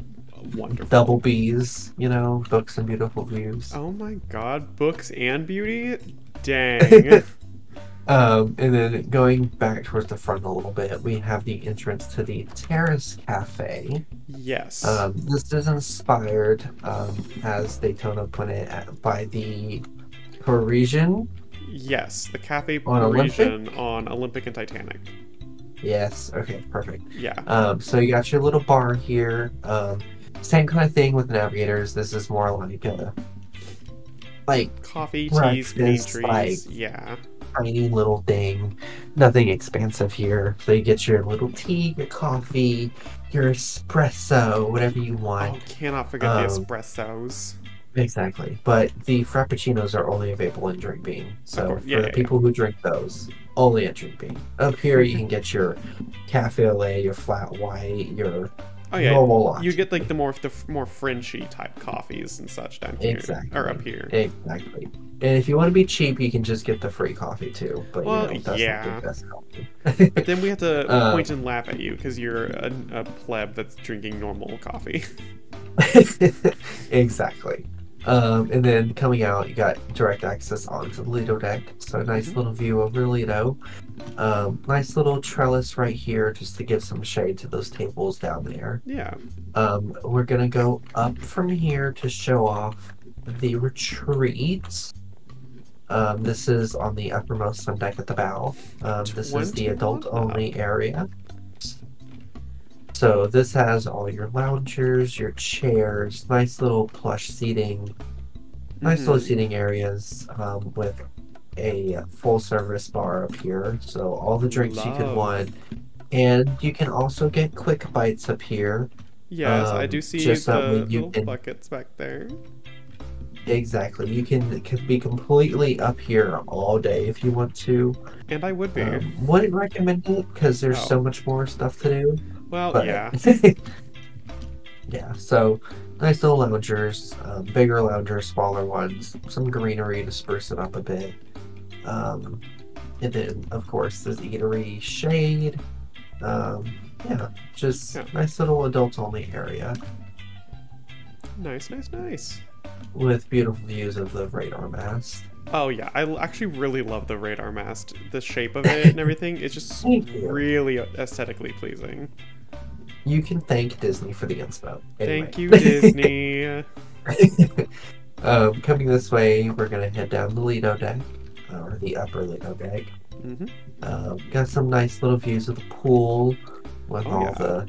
Wonderful. Double B's, you know, books and beautiful views. Oh my god, books and beauty? Dang. um, and then going back towards the front a little bit, we have the entrance to the Terrace Cafe. Yes. Um, this is inspired, um, as Daytona put it, by the Parisian. Yes, the Cafe Parisian on Olympic and Titanic. Yes, okay, perfect. Yeah. Um, so you got your little bar here. Um, same kind of thing with navigators. This is more like a like coffee, cheese, green trees. Like, yeah, tiny little thing, nothing expansive here. So you get your little tea, your coffee, your espresso, whatever you want. Oh, cannot forget um, the espressos. Exactly, but the frappuccinos are only available in Dreambeam. So yeah, for the yeah, people yeah. who drink those, only at Dreambeam. Up here, you can get your cafe au lait, your flat white, your oh, yeah. normal latte. You get like the more the more Frenchy type coffees and such down here, exactly. or up here. Exactly. And if you want to be cheap, you can just get the free coffee too. But well, you know, that's yeah. not the best coffee. But then we have to um, point and laugh at you because you're a, a pleb that's drinking normal coffee. Exactly. Um, and then coming out, you got direct access onto the Lido deck, so a nice mm-hmm. little view over Lido. Um, nice little trellis right here, just to give some shade to those tables down there. Yeah. Um, we're gonna go up from here to show off the retreat. Um, this is on the uppermost sun deck at the bow. Um, this is the adult-only area. So this has all your loungers, your chairs, nice little plush seating, nice mm-hmm. little seating areas um, with a full service bar up here. So all the drinks Love. you could want. And you can also get quick bites up here. Yes, um, I do see just the you little can... buckets back there. Exactly. You can, can be completely up here all day if you want to. And I would be. Um, wouldn't recommend it because there's oh. so much more stuff to do. Well, but, yeah. Yeah, so nice little loungers, um, bigger loungers, smaller ones, some greenery to spruce it up a bit. Um, and then, of course, this eatery shade. Um, yeah, just yeah. nice little adult-only area. Nice, nice, nice. With beautiful views of the radar mast. Oh yeah, I actually really love the radar mast. The shape of it and everything is just really aesthetically pleasing. You can thank Disney for the inspo. Anyway. Thank you, Disney. um, coming this way, we're gonna head down the Lido deck, or the upper Lido deck. Mm-hmm. Um, got some nice little views of the pool with oh, all yeah. the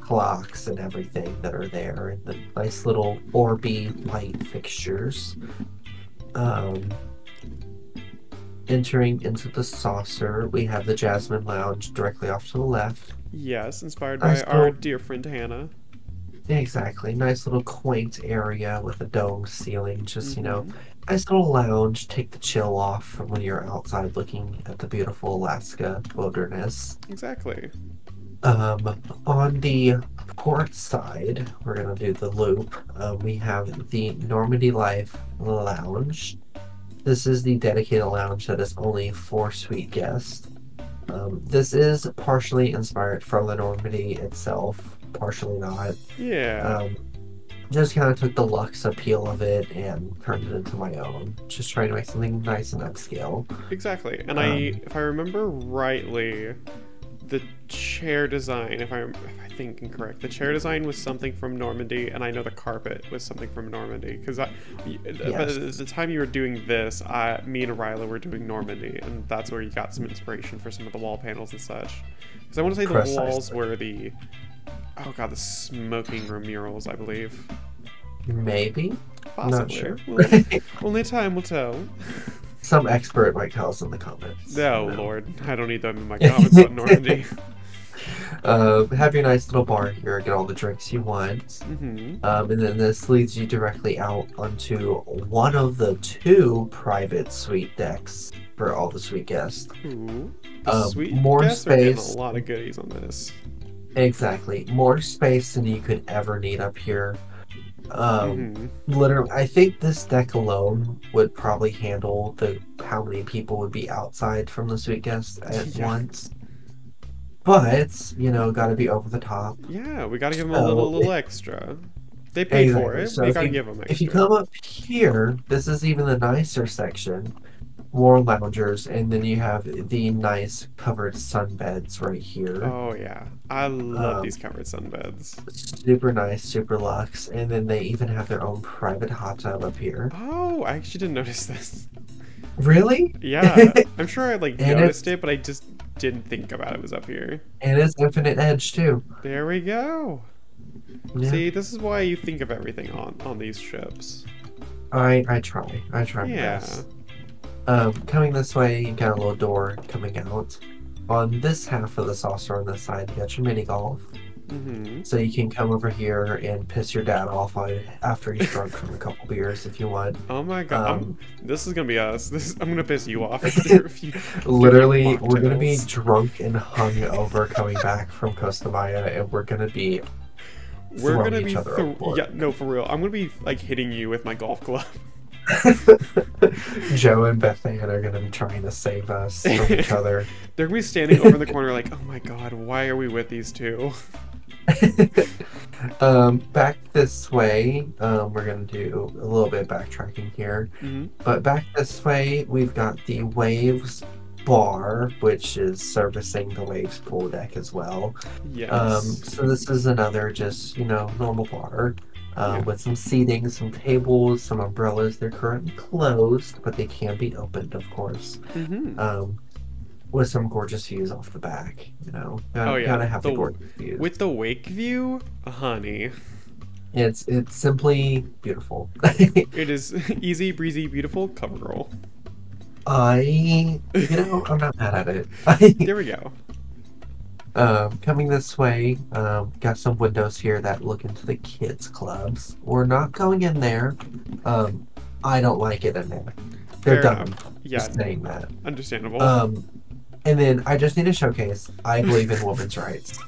clocks and everything that are there, and the nice little Orby light fixtures. Um, entering into the saucer, we have the Jasmine Lounge directly off to the left. Yes, inspired nice by little... our dear friend Hannah. Exactly. Nice little quaint area with a dome ceiling. Just, mm-hmm. you know, nice little lounge. Take the chill off from when you're outside looking at the beautiful Alaska wilderness. Exactly. Um, on the port side, we're gonna do the loop. Uh, we have the Normandy Life Lounge. This is the dedicated lounge that is only for suite guests. Um, this is partially inspired from the Normandy itself, partially not. Yeah. Um, just kind of took the luxe appeal of it and turned it into my own. Just trying to make something nice and upscale. Exactly, and um, I, if I remember rightly, the chair design, if I'm, if I'm thinking correct, the chair design was something from Normandy, and I know the carpet was something from Normandy. Because yes. at the time you were doing this, I, me and Rilo were doing Normandy, and that's where you got some inspiration for some of the wall panels and such. Because I want to say Precisely. the walls were the, oh god, the smoking room murals, I believe. Maybe. Possibly. Not sure. Well, only time will tell. Some expert might tell us in the comments. Oh, no. Lord. I don't need them in my comments on Normandy. Um, have your nice little bar here. Get all the drinks you want. Mm-hmm. um, and then this leads you directly out onto one of the two private suite decks for all the suite guests. Mm-hmm. uh, sweet more guests space. Are getting a lot of goodies on this. Exactly, more space than you could ever need up here. Um, mm-hmm. Literally, I think this deck alone would probably handle the how many people would be outside from the suite guests at yeah. once. But you know, got to be over the top. Yeah, we got to give them so a little, little it, extra. They paid exactly. for it. So we got to give them extra. If you come up here, this is even the nicer section, more loungers, and then you have the nice covered sunbeds right here. Oh yeah, I love um, these covered sunbeds. Super nice, super luxe, and then they even have their own private hot tub up here. Oh, I actually didn't notice this. Really? Yeah, I'm sure I like noticed it, but I just didn't think about it was up here. And it's Infinite Edge too. There we go. Yeah. See, this is why you think of everything on on these ships. I I try, I try. Yeah. Best. Um, coming this way, you got a little door coming out. On this half of the saucer on this side, you got your mini golf. Mm-hmm. So you can come over here and piss your dad off on, after he's drunk from a couple beers if you want. Oh my god, um, this is gonna be us. This is, I'm gonna piss you off. If you, literally, we're gonna be drunk and hungover coming back from Costa Maya, and we're gonna be we're gonna each be other overboard. Yeah, no, for real. I'm gonna be like hitting you with my golf club. Joe and Beth Ann are gonna be trying to save us from each other. They're gonna be standing over in the corner like, oh my god, why are we with these two? um, back this way, um, we're gonna do a little bit of backtracking here. Mm-hmm. But back this way, we've got the Waves Bar, which is servicing the Waves Pool deck as well. Yes. Um, so this is another just, you know, normal bar. Uh, yeah. With some seating, some tables, some umbrellas. They're currently closed, but they can be opened, of course. Mm-hmm. Um, with some gorgeous views off the back, you know. Gotta, oh yeah, gotta have the, the gorgeous views. With the wake view, honey. It's it's simply beautiful. It is easy breezy, beautiful cover roll. I, you know, I'm not mad at it. There we go. Um, coming this way, um, got some windows here that look into the kids' clubs. We're not going in there. Um, I don't like it in there. They're done. Yeah, just saying that. Understandable. Um, and then I just need to showcase I believe in women's rights.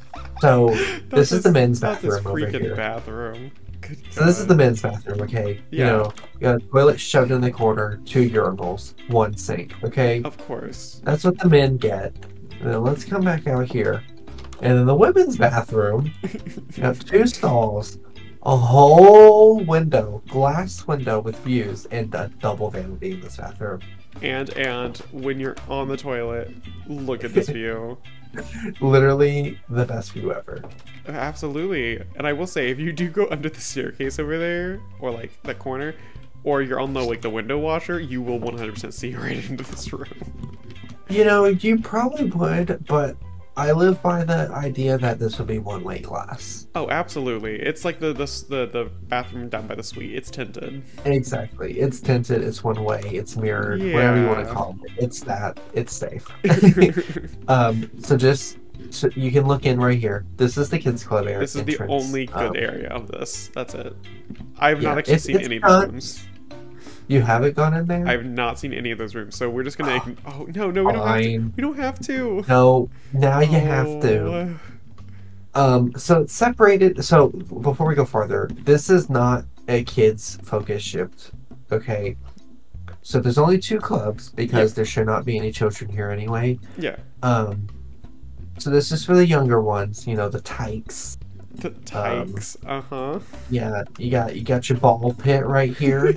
So this is, is the men's bathroom over here. That's freaking bathroom. So this is the men's bathroom, okay? Yeah. You know, you got a toilet shoved in the corner, two urinals, one sink, okay? Of course. That's what the men get. And then let's come back out here. And in the women's bathroom, you have two stalls, a whole window, glass window with views, and a double vanity in this bathroom. And, and, when you're on the toilet, look at this view. Literally the best view ever. Absolutely. And I will say, if you do go under the staircase over there, or like that corner, or you're on the, like, the window washer, you will one hundred percent see right into this room. You know, you probably would, but I live by the idea that this would be one-way glass. Oh, absolutely. It's like the, the the the bathroom down by the suite. It's tinted. Exactly. It's tinted. It's one-way. It's mirrored. Yeah. Whatever you want to call it. It's that. It's safe. um, so just so you can look in right here. This is the kids' club area. This is entrance. The only good um, area of this. That's it. I've yeah, not actually it's, seen it's any rooms. You haven't gone in there? I've not seen any of those rooms, so we're just gonna. Oh, oh no, no, we don't have to. We don't have to. No, now you oh. have to. Um, so it's separated. So before we go farther, this is not a kids' focus ship, okay? So there's only two clubs because yeah. there should not be any children here anyway. Yeah. Um, so this is for the younger ones, you know, the tykes. The tykes. Um, uh huh. Yeah, you got you got your ball pit right here.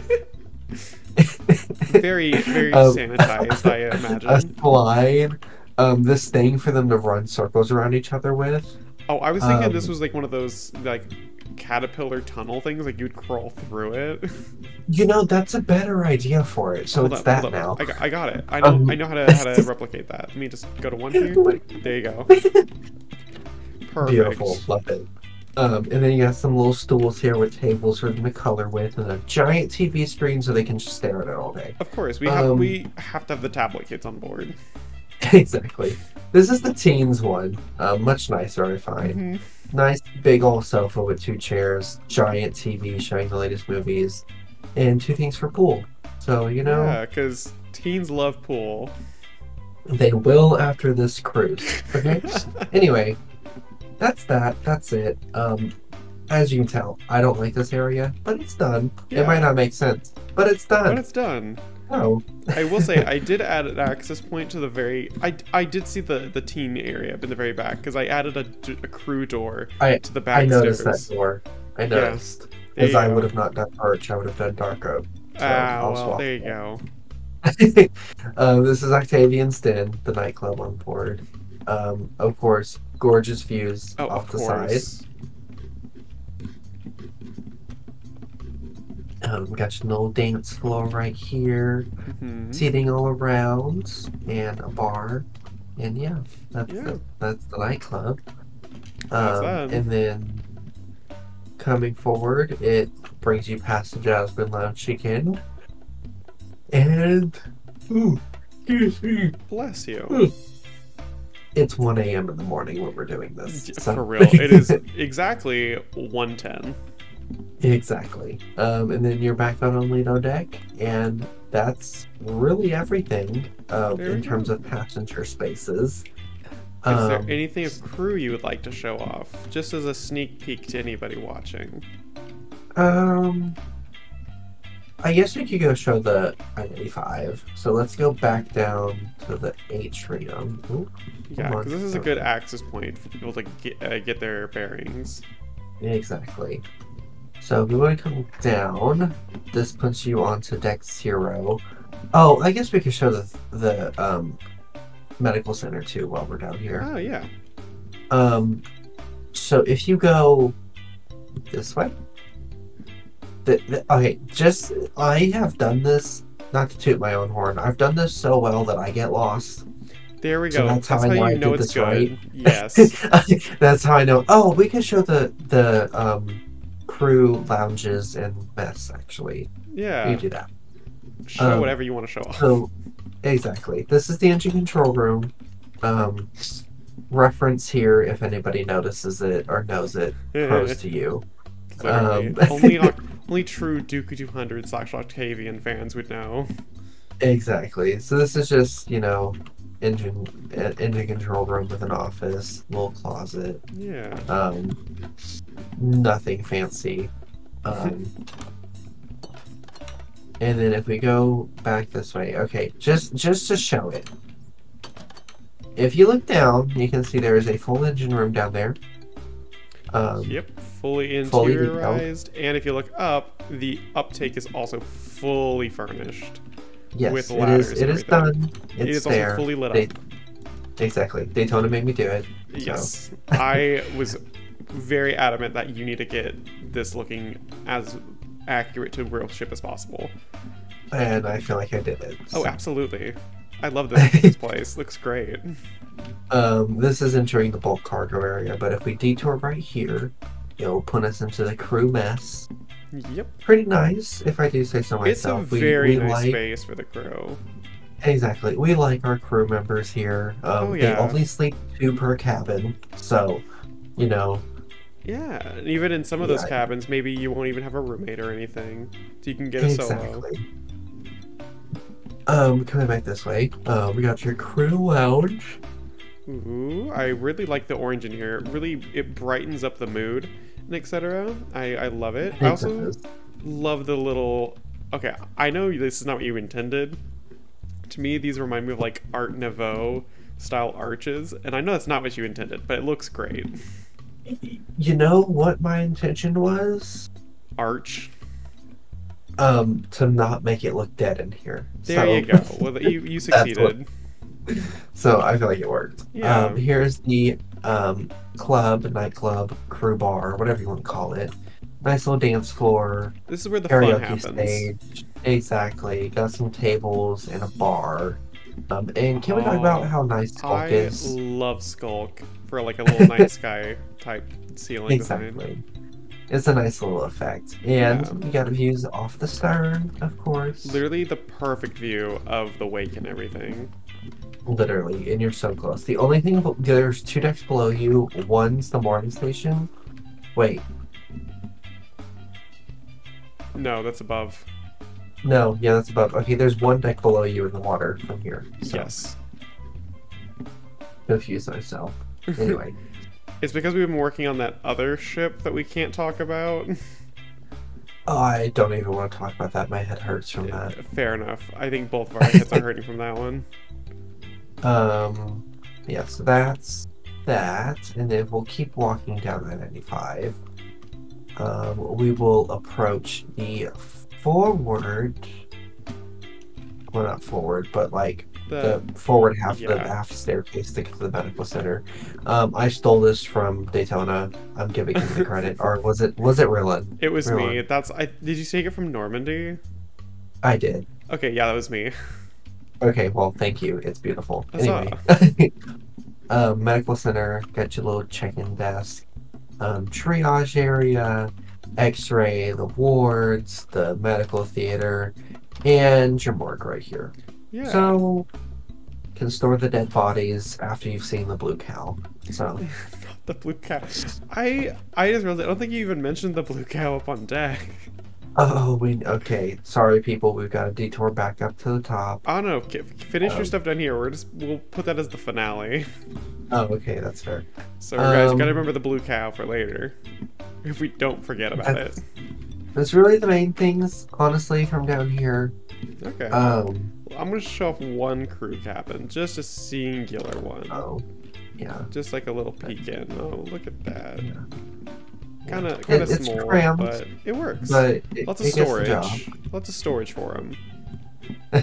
very, very um, sanitized, I imagine. A slide, um, this thing for them to run circles around each other with. Oh, I was thinking um, this was like one of those like caterpillar tunnel things, like you'd crawl through it. You know, that's a better idea for it. So hold it's up, that now. I got, I got it. I know. Um, I know how to how to replicate that. Let me just go to one here. There you go. Perfect. Beautiful. Love it. Um, and then you got some little stools here with tables for them to color with, and a giant T V screen so they can just stare at it all day. Of course, we have um, we have to have the tablet kids on board. Exactly. This is the teens one, uh, much nicer, I find. Mm-hmm. Nice big old sofa with two chairs, giant T V showing the latest movies, and two things for pool. So you know, yeah, because teens love pool. They will after this cruise. Okay. Anyway, that's that. That's it. Um, as you can tell, I don't like this area, but it's done. Yeah. It might not make sense, but it's done. But it's done. Oh. I will say I did add an access point to the very. I, I did see the the teen area up in the very back because I added a, a crew door I, to the back. I noticed stairs. that door. I noticed. Because yeah. I would have not done Arch. I would have done Dark Oak. So ah, I'll well, there you go. um, this is Octavian's Den, the nightclub on board. Um, of course, gorgeous views oh, off of the course. side. Um, we got an old dance floor right here, mm-hmm. seating all around, and a bar, and yeah, that's yeah. The, that's the nightclub. Um, and then coming forward, it brings you past the Jasmine Lounge again, and ooh, excuse me, bless you. Ooh. It's one A M in the morning when we're doing this. So. For real, it is exactly one ten. Exactly. Um, and then you're back out on Lido deck, and that's really everything um, in terms go. of passenger spaces. Is um, there anything of crew you would like to show off, just as a sneak peek to anybody watching? Um, I guess we could go show the I eighty-five. So let's go back down to the atrium. Ooh, yeah, because this is a good access point for people to get, uh, get their bearings. Exactly. So if you want to come down, this puts you onto deck zero. Oh, I guess we could show the the um, medical center too while we're down here. Oh yeah. Um, so if you go this way, the, the, okay, just I have done this. Not to toot my own horn, I've done this so well that I get lost. There we go. So that's, that's how, how I you know it's good. Right. Yes. That's how I know. Oh, we can show the the. Um, crew lounges and mess, actually. Yeah. You do that. Show um, whatever you want to show off. So, exactly. This is the engine control room. Um, reference here if anybody notices it or knows it. Pros to you. Um, only, only true Dooku two hundred slash Octavian fans would know. Exactly. So this is just, you know, engine uh, engine control room with an office, little closet. Yeah. Um, nothing fancy. Um, and then if we go back this way, okay, just just to show it. If you look down, you can see there is a full engine room down there. Um, yep, fully interiorized. Fully, and if you look up, the uptake is also fully furnished. Yes, with it is. It is done. It's it is there. Also fully lit up. They, exactly. Daytona made me do it. Yes, so. I was very adamant that you need to get this looking as accurate to real ship as possible. And I feel like I did it. So. Oh, absolutely! I love this, this place. Looks great. Um, this is entering the bulk cargo area, but if we detour right here, it'll put us into the crew mess. Yep. Pretty nice, if I do say so myself. It's a very we, we nice like... space for the crew. Exactly. We like our crew members here. Um, oh, yeah. They only sleep two per cabin, so, you know. Yeah, and even in some of yeah. those cabins, maybe you won't even have a roommate or anything, so you can get a exactly. solo. Um, coming back this way, uh, we got your crew lounge. Ooh, I really like the orange in here. It really, it brightens up the mood. Etc. I, I love it. I, I also it love the little. Okay, I know this is not what you intended. To me, these remind me of like Art Nouveau style arches, and I know that's not what you intended, but it looks great. You know what my intention was? Arch. Um, to not make it look dead in here. There so. you go. Well, you you succeeded. What... So I feel like it worked. Yeah. Um, here's the. Um, club, nightclub, crew bar, whatever you want to call it. Nice little dance floor. This is where the fun happens. Stage. Exactly. Got some tables and a bar. Um, and can oh, we talk about how nice Skulk I is? I love Skulk for like a little night sky type ceiling. Exactly. Design. It's a nice little effect. And yeah. you got views off the stern, of course. Literally the perfect view of the wake and everything. Literally, and you're so close. The only thing, there's two decks below you. One's the morning station. Wait. No, that's above. No, yeah, that's above. Okay, there's one deck below you in the water from here. So. Yes. confuse myself. Anyway. It's because we've been working on that other ship that we can't talk about. I don't even want to talk about that. My head hurts from yeah, that. Fair enough. I think both of our heads are hurting from that one. Um, yeah, so that's that. And then we'll keep walking down I ninety-five. Um, we will approach the forward... Well, not forward, but like the, the forward half yeah. of the aft staircase that goes to the medical center. Um, I stole this from Daytona. I'm giving him the credit. Or was it was it Rylan? It was Rylan. me. That's I. Did you take it from Normandy? I did. Okay, yeah, that was me. Okay, well, thank you. It's beautiful. That's anyway, uh, medical center. Got your little check-in desk, um, triage area, X-ray, the wards, the medical theater. And your morgue right here. Yeah. So, can store the dead bodies after you've seen the blue cow. So, not the blue cow. I I just realized I don't think you even mentioned the blue cow up on deck. Oh, we okay. Sorry, people. We've got a detour back up to the top. Oh no! Finish um, your stuff down here. We're just we'll put that as the finale. Oh, okay, that's fair. So um, guys, gotta remember the blue cow for later. If we don't forget about it. That's really the main things, honestly, from down here. Okay. Um, well, I'm going to show off one crew cabin, just a singular one. Oh, yeah. Just like a little peek in. Oh, look at that. Kind of kind of small, crammed, but it works. But it, Lots of it storage. Lots of storage for them.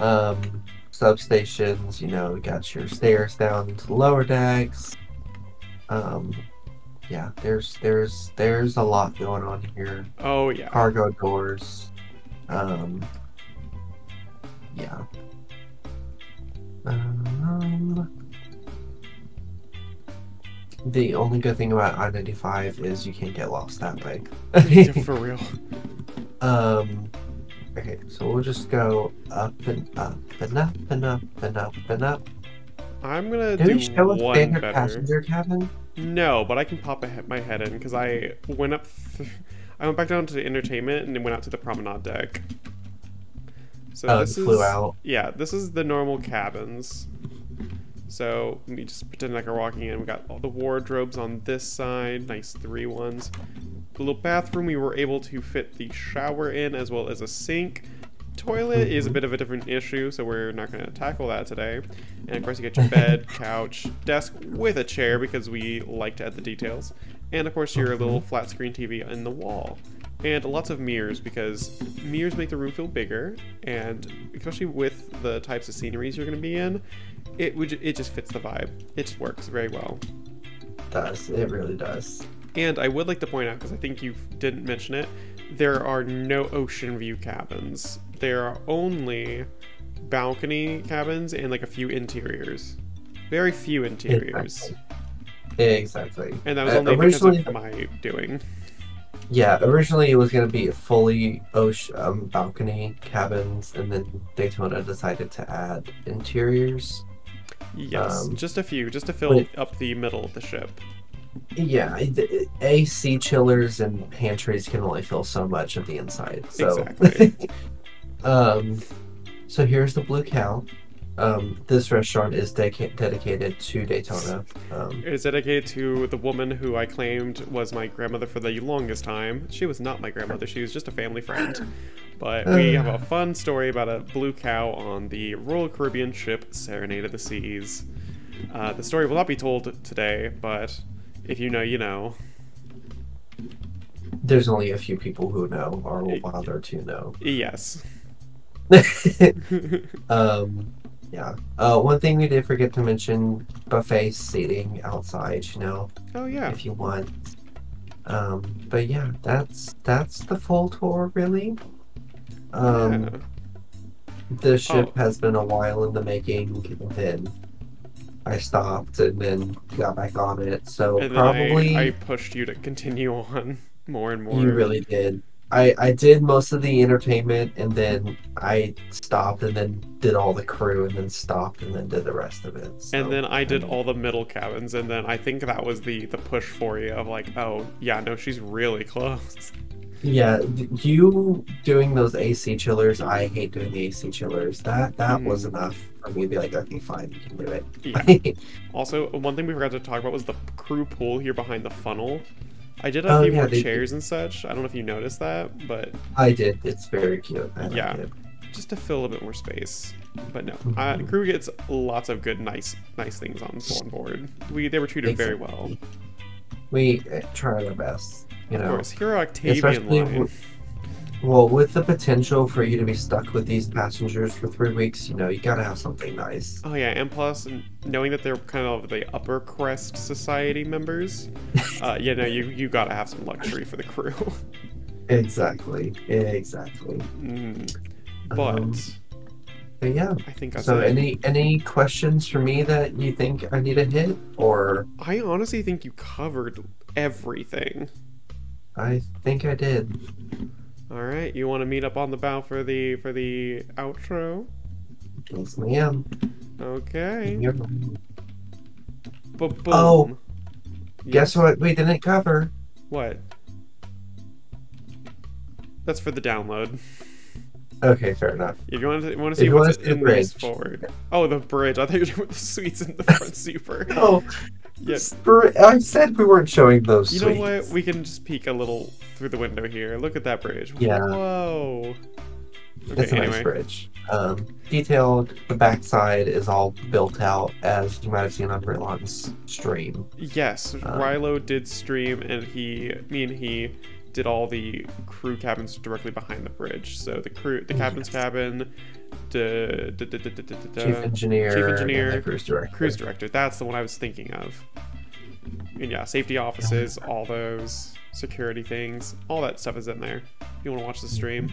um, substations, you know, got your stairs down to lower decks. Um... Yeah, there's there's there's a lot going on here. Oh yeah. Cargo doors. Um Yeah. Um The only good thing about I ninety-five is you can't get lost that way. For real. Um Okay, so we'll just go up and up and up and up and up and up. I'm gonna do, do we show a standard better. passenger cabin? No, but I can pop a he my head in because I went up, th I went back down to the entertainment and then went out to the promenade deck. So um, this flew is out. yeah, this is the normal cabins. So we just pretend like we're walking in. We got all the wardrobes on this side, nice three ones. The little bathroom we were able to fit the shower in as well as a sink. Toilet is a bit of a different issue, so we're not going to tackle that today. And of course you get your bed, couch, desk with a chair because we like to add the details. And of course your little flat screen T V in the wall. And lots of mirrors because mirrors make the room feel bigger, and especially with the types of sceneries you're going to be in, it would it just fits the vibe. It just works very well. It does. It really does. And I would like to point out, because I think you didn't mention it, there are no ocean view cabins. There are only balcony cabins and like a few interiors. Very few interiors. Exactly. exactly. And that was only uh, originally, because of my doing. Yeah, originally it was going to be fully ocean um, balcony cabins, and then Daytona decided to add interiors. Yes, um, just a few, just to fill it, up the middle of the ship. Yeah, the A C chillers and pantries can only fill so much of the inside. So. Exactly. um, so here's the Blue Cow. Um, this restaurant is de dedicated to Daytona. Um, it is dedicated to the woman who I claimed was my grandmother for the longest time. She was not my grandmother. She was just a family friend. But we uh, have a fun story about a Blue Cow on the Royal Caribbean ship Serenade of the Seas. Uh, the story will not be told today, but... If you know, you know. There's only a few people who know or will bother to know. Yes. um, yeah. Uh, one thing we did forget to mention, buffet seating outside, you know. Oh, yeah. If you want. Um, but yeah, that's that's the full tour, really. Um, yeah. The ship oh. has been a while in the making. Then... I stopped and then got back on it, so and probably... I, I pushed you to continue on more and more. You really did. I, I did most of the entertainment, and then I stopped, and then did all the crew, and then stopped, and then did the rest of it. So, and then I did I mean, all the middle cabins, and then I think that was the, the push for you of like, oh, yeah, no, she's really close. Yeah, you doing those A C chillers, I hate doing the A C chillers. That that mm. was enough for me to be like, okay, fine, you can do it. Yeah. Also, one thing we forgot to talk about was the crew pool here behind the funnel. I did have a um, few yeah, more chairs did. and such. I don't know if you noticed that, but... I did. It's very cute. I yeah, like it. Just to fill a bit more space. But no, mm-hmm. uh, crew gets lots of good, nice nice things on, on board. We They were treated exactly. very well. We try our best. You know, of course, here are Octavian Line. Well, with the potential for you to be stuck with these passengers for three weeks, you know, you gotta have something nice. Oh yeah, and plus, knowing that they're kind of the upper crest society members, uh, you know, you, you gotta have some luxury for the crew. Exactly, exactly. Mm. But, um, but yeah, I think that's so. It. Any any questions for me that you think I need to hit, or I honestly think you covered everything. I think I did. All right, you want to meet up on the bow for the for the outro? Yes, ma'am. Okay. But oh, yes. Guess what? We didn't cover. What? That's for the download. Okay, fair enough. If you want to, want to see what's in this forward. Oh, the bridge. I thought you were doing the suites in the front super. No. Yes. I said we weren't showing those You suites. know what? We can just peek a little through the window here. Look at that bridge. Yeah. Whoa. Okay, it's a anyway. nice bridge. Um, detailed. The backside is all built out, as you might have seen on Britlawn's stream. Yes, um, Rilo did stream, and he, me and he, did all the crew cabins directly behind the bridge. So the crew, the captain's yes. cabin, da, da, da, da, da, da, da, chief engineer, chief engineer, and the cruise director. Cruise director. That's the one I was thinking of. And yeah, safety offices, all those security things, all that stuff is in there. If you want to watch the stream,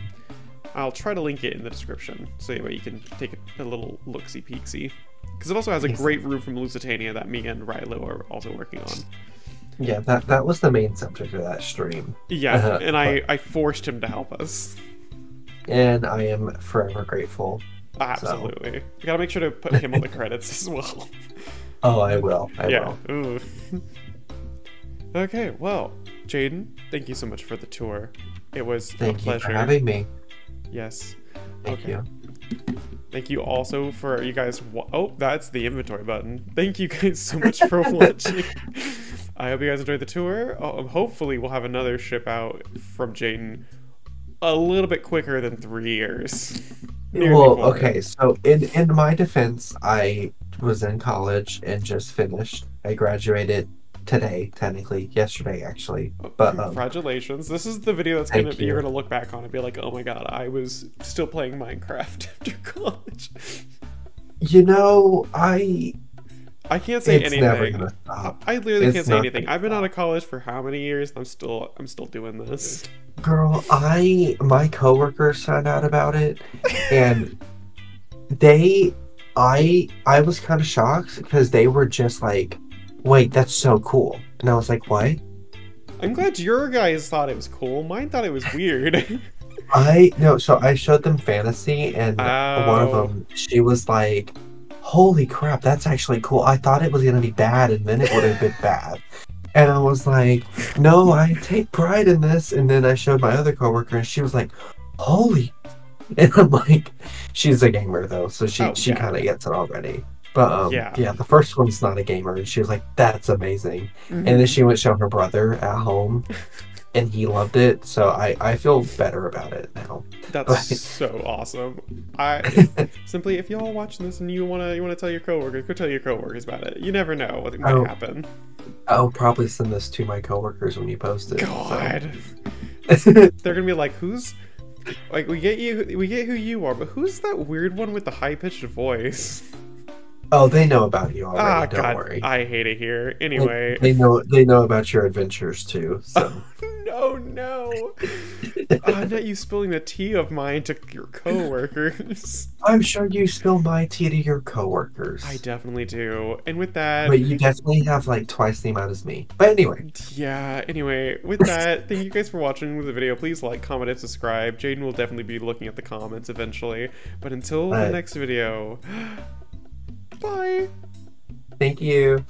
I'll try to link it in the description so anyway you can take a, a little looksy peeksy. Because it also has a yes. great room from Lusitania that me and Rilo are also working on. Yeah, that that was the main subject of that stream. Yeah, uh, and I, I forced him to help us. And I am forever grateful. Absolutely. So. You gotta make sure to put him on the credits as well. Oh, I will. I yeah. will. Okay, well, Jayden, thank you so much for the tour. It was thank a pleasure. Thank you for having me. Yes. Thank okay. you. Thank you also for you guys... Oh, that's the inventory button. Thank you guys so much for watching. I hope you guys enjoyed the tour. Um, hopefully we'll have another ship out from Jayden a little bit quicker than three years. Well, okay, so in, in my defense, I was in college and just finished. I graduated today, technically. Yesterday, actually. But um, congratulations. This is the video that's gonna be, you're going to look back on and be like, oh my god, I was still playing Minecraft after college. You know, I... I can't say it's anything. Never gonna stop. I literally it's can't say anything. I've been out of college for how many years? I'm still, I'm still doing this. Girl, I my coworkers found out about it, and they, I, I was kind of shocked because they were just like, "Wait, that's so cool," and I was like, "What?" I'm glad your guys thought it was cool. Mine thought it was weird. I no, so I showed them Fantasy, and oh. one of them, she was like. Holy crap, that's actually cool. I thought it was gonna be bad and then it would have been bad. And I was like, no, I take pride in this. And then I showed my other coworker and she was like, holy. And I'm like, she's a gamer though, so she, oh, she yeah. kind of gets it already. But um, yeah. yeah, the first one's not a gamer. And she was like, that's amazing. Mm-hmm. And then she went show her brother at home and he loved it. So I, I feel better about it now. That's but... so awesome. I simply, if y'all watching this and you wanna you wanna tell your coworkers, go tell your coworkers about it. You never know what might I'll, happen. I'll probably send this to my coworkers when you post it. God, so. They're gonna be like, who's like we get you, we get who you are, but who's that weird one with the high pitched voice? Oh, they know about you already. Ah, don't God, worry. I hate it here. Anyway, they, they know they know about your adventures too. So. Oh no! I'm not you spilling the tea of mine to your coworkers. I'm sure you spill my tea to your coworkers. I definitely do. And with that, but you definitely have like twice the amount as me. But anyway. Yeah. Anyway, with that, thank you guys for watching the video. Please like, comment, and subscribe. Jayden will definitely be looking at the comments eventually. But until Bye. the next video. Bye. Thank you.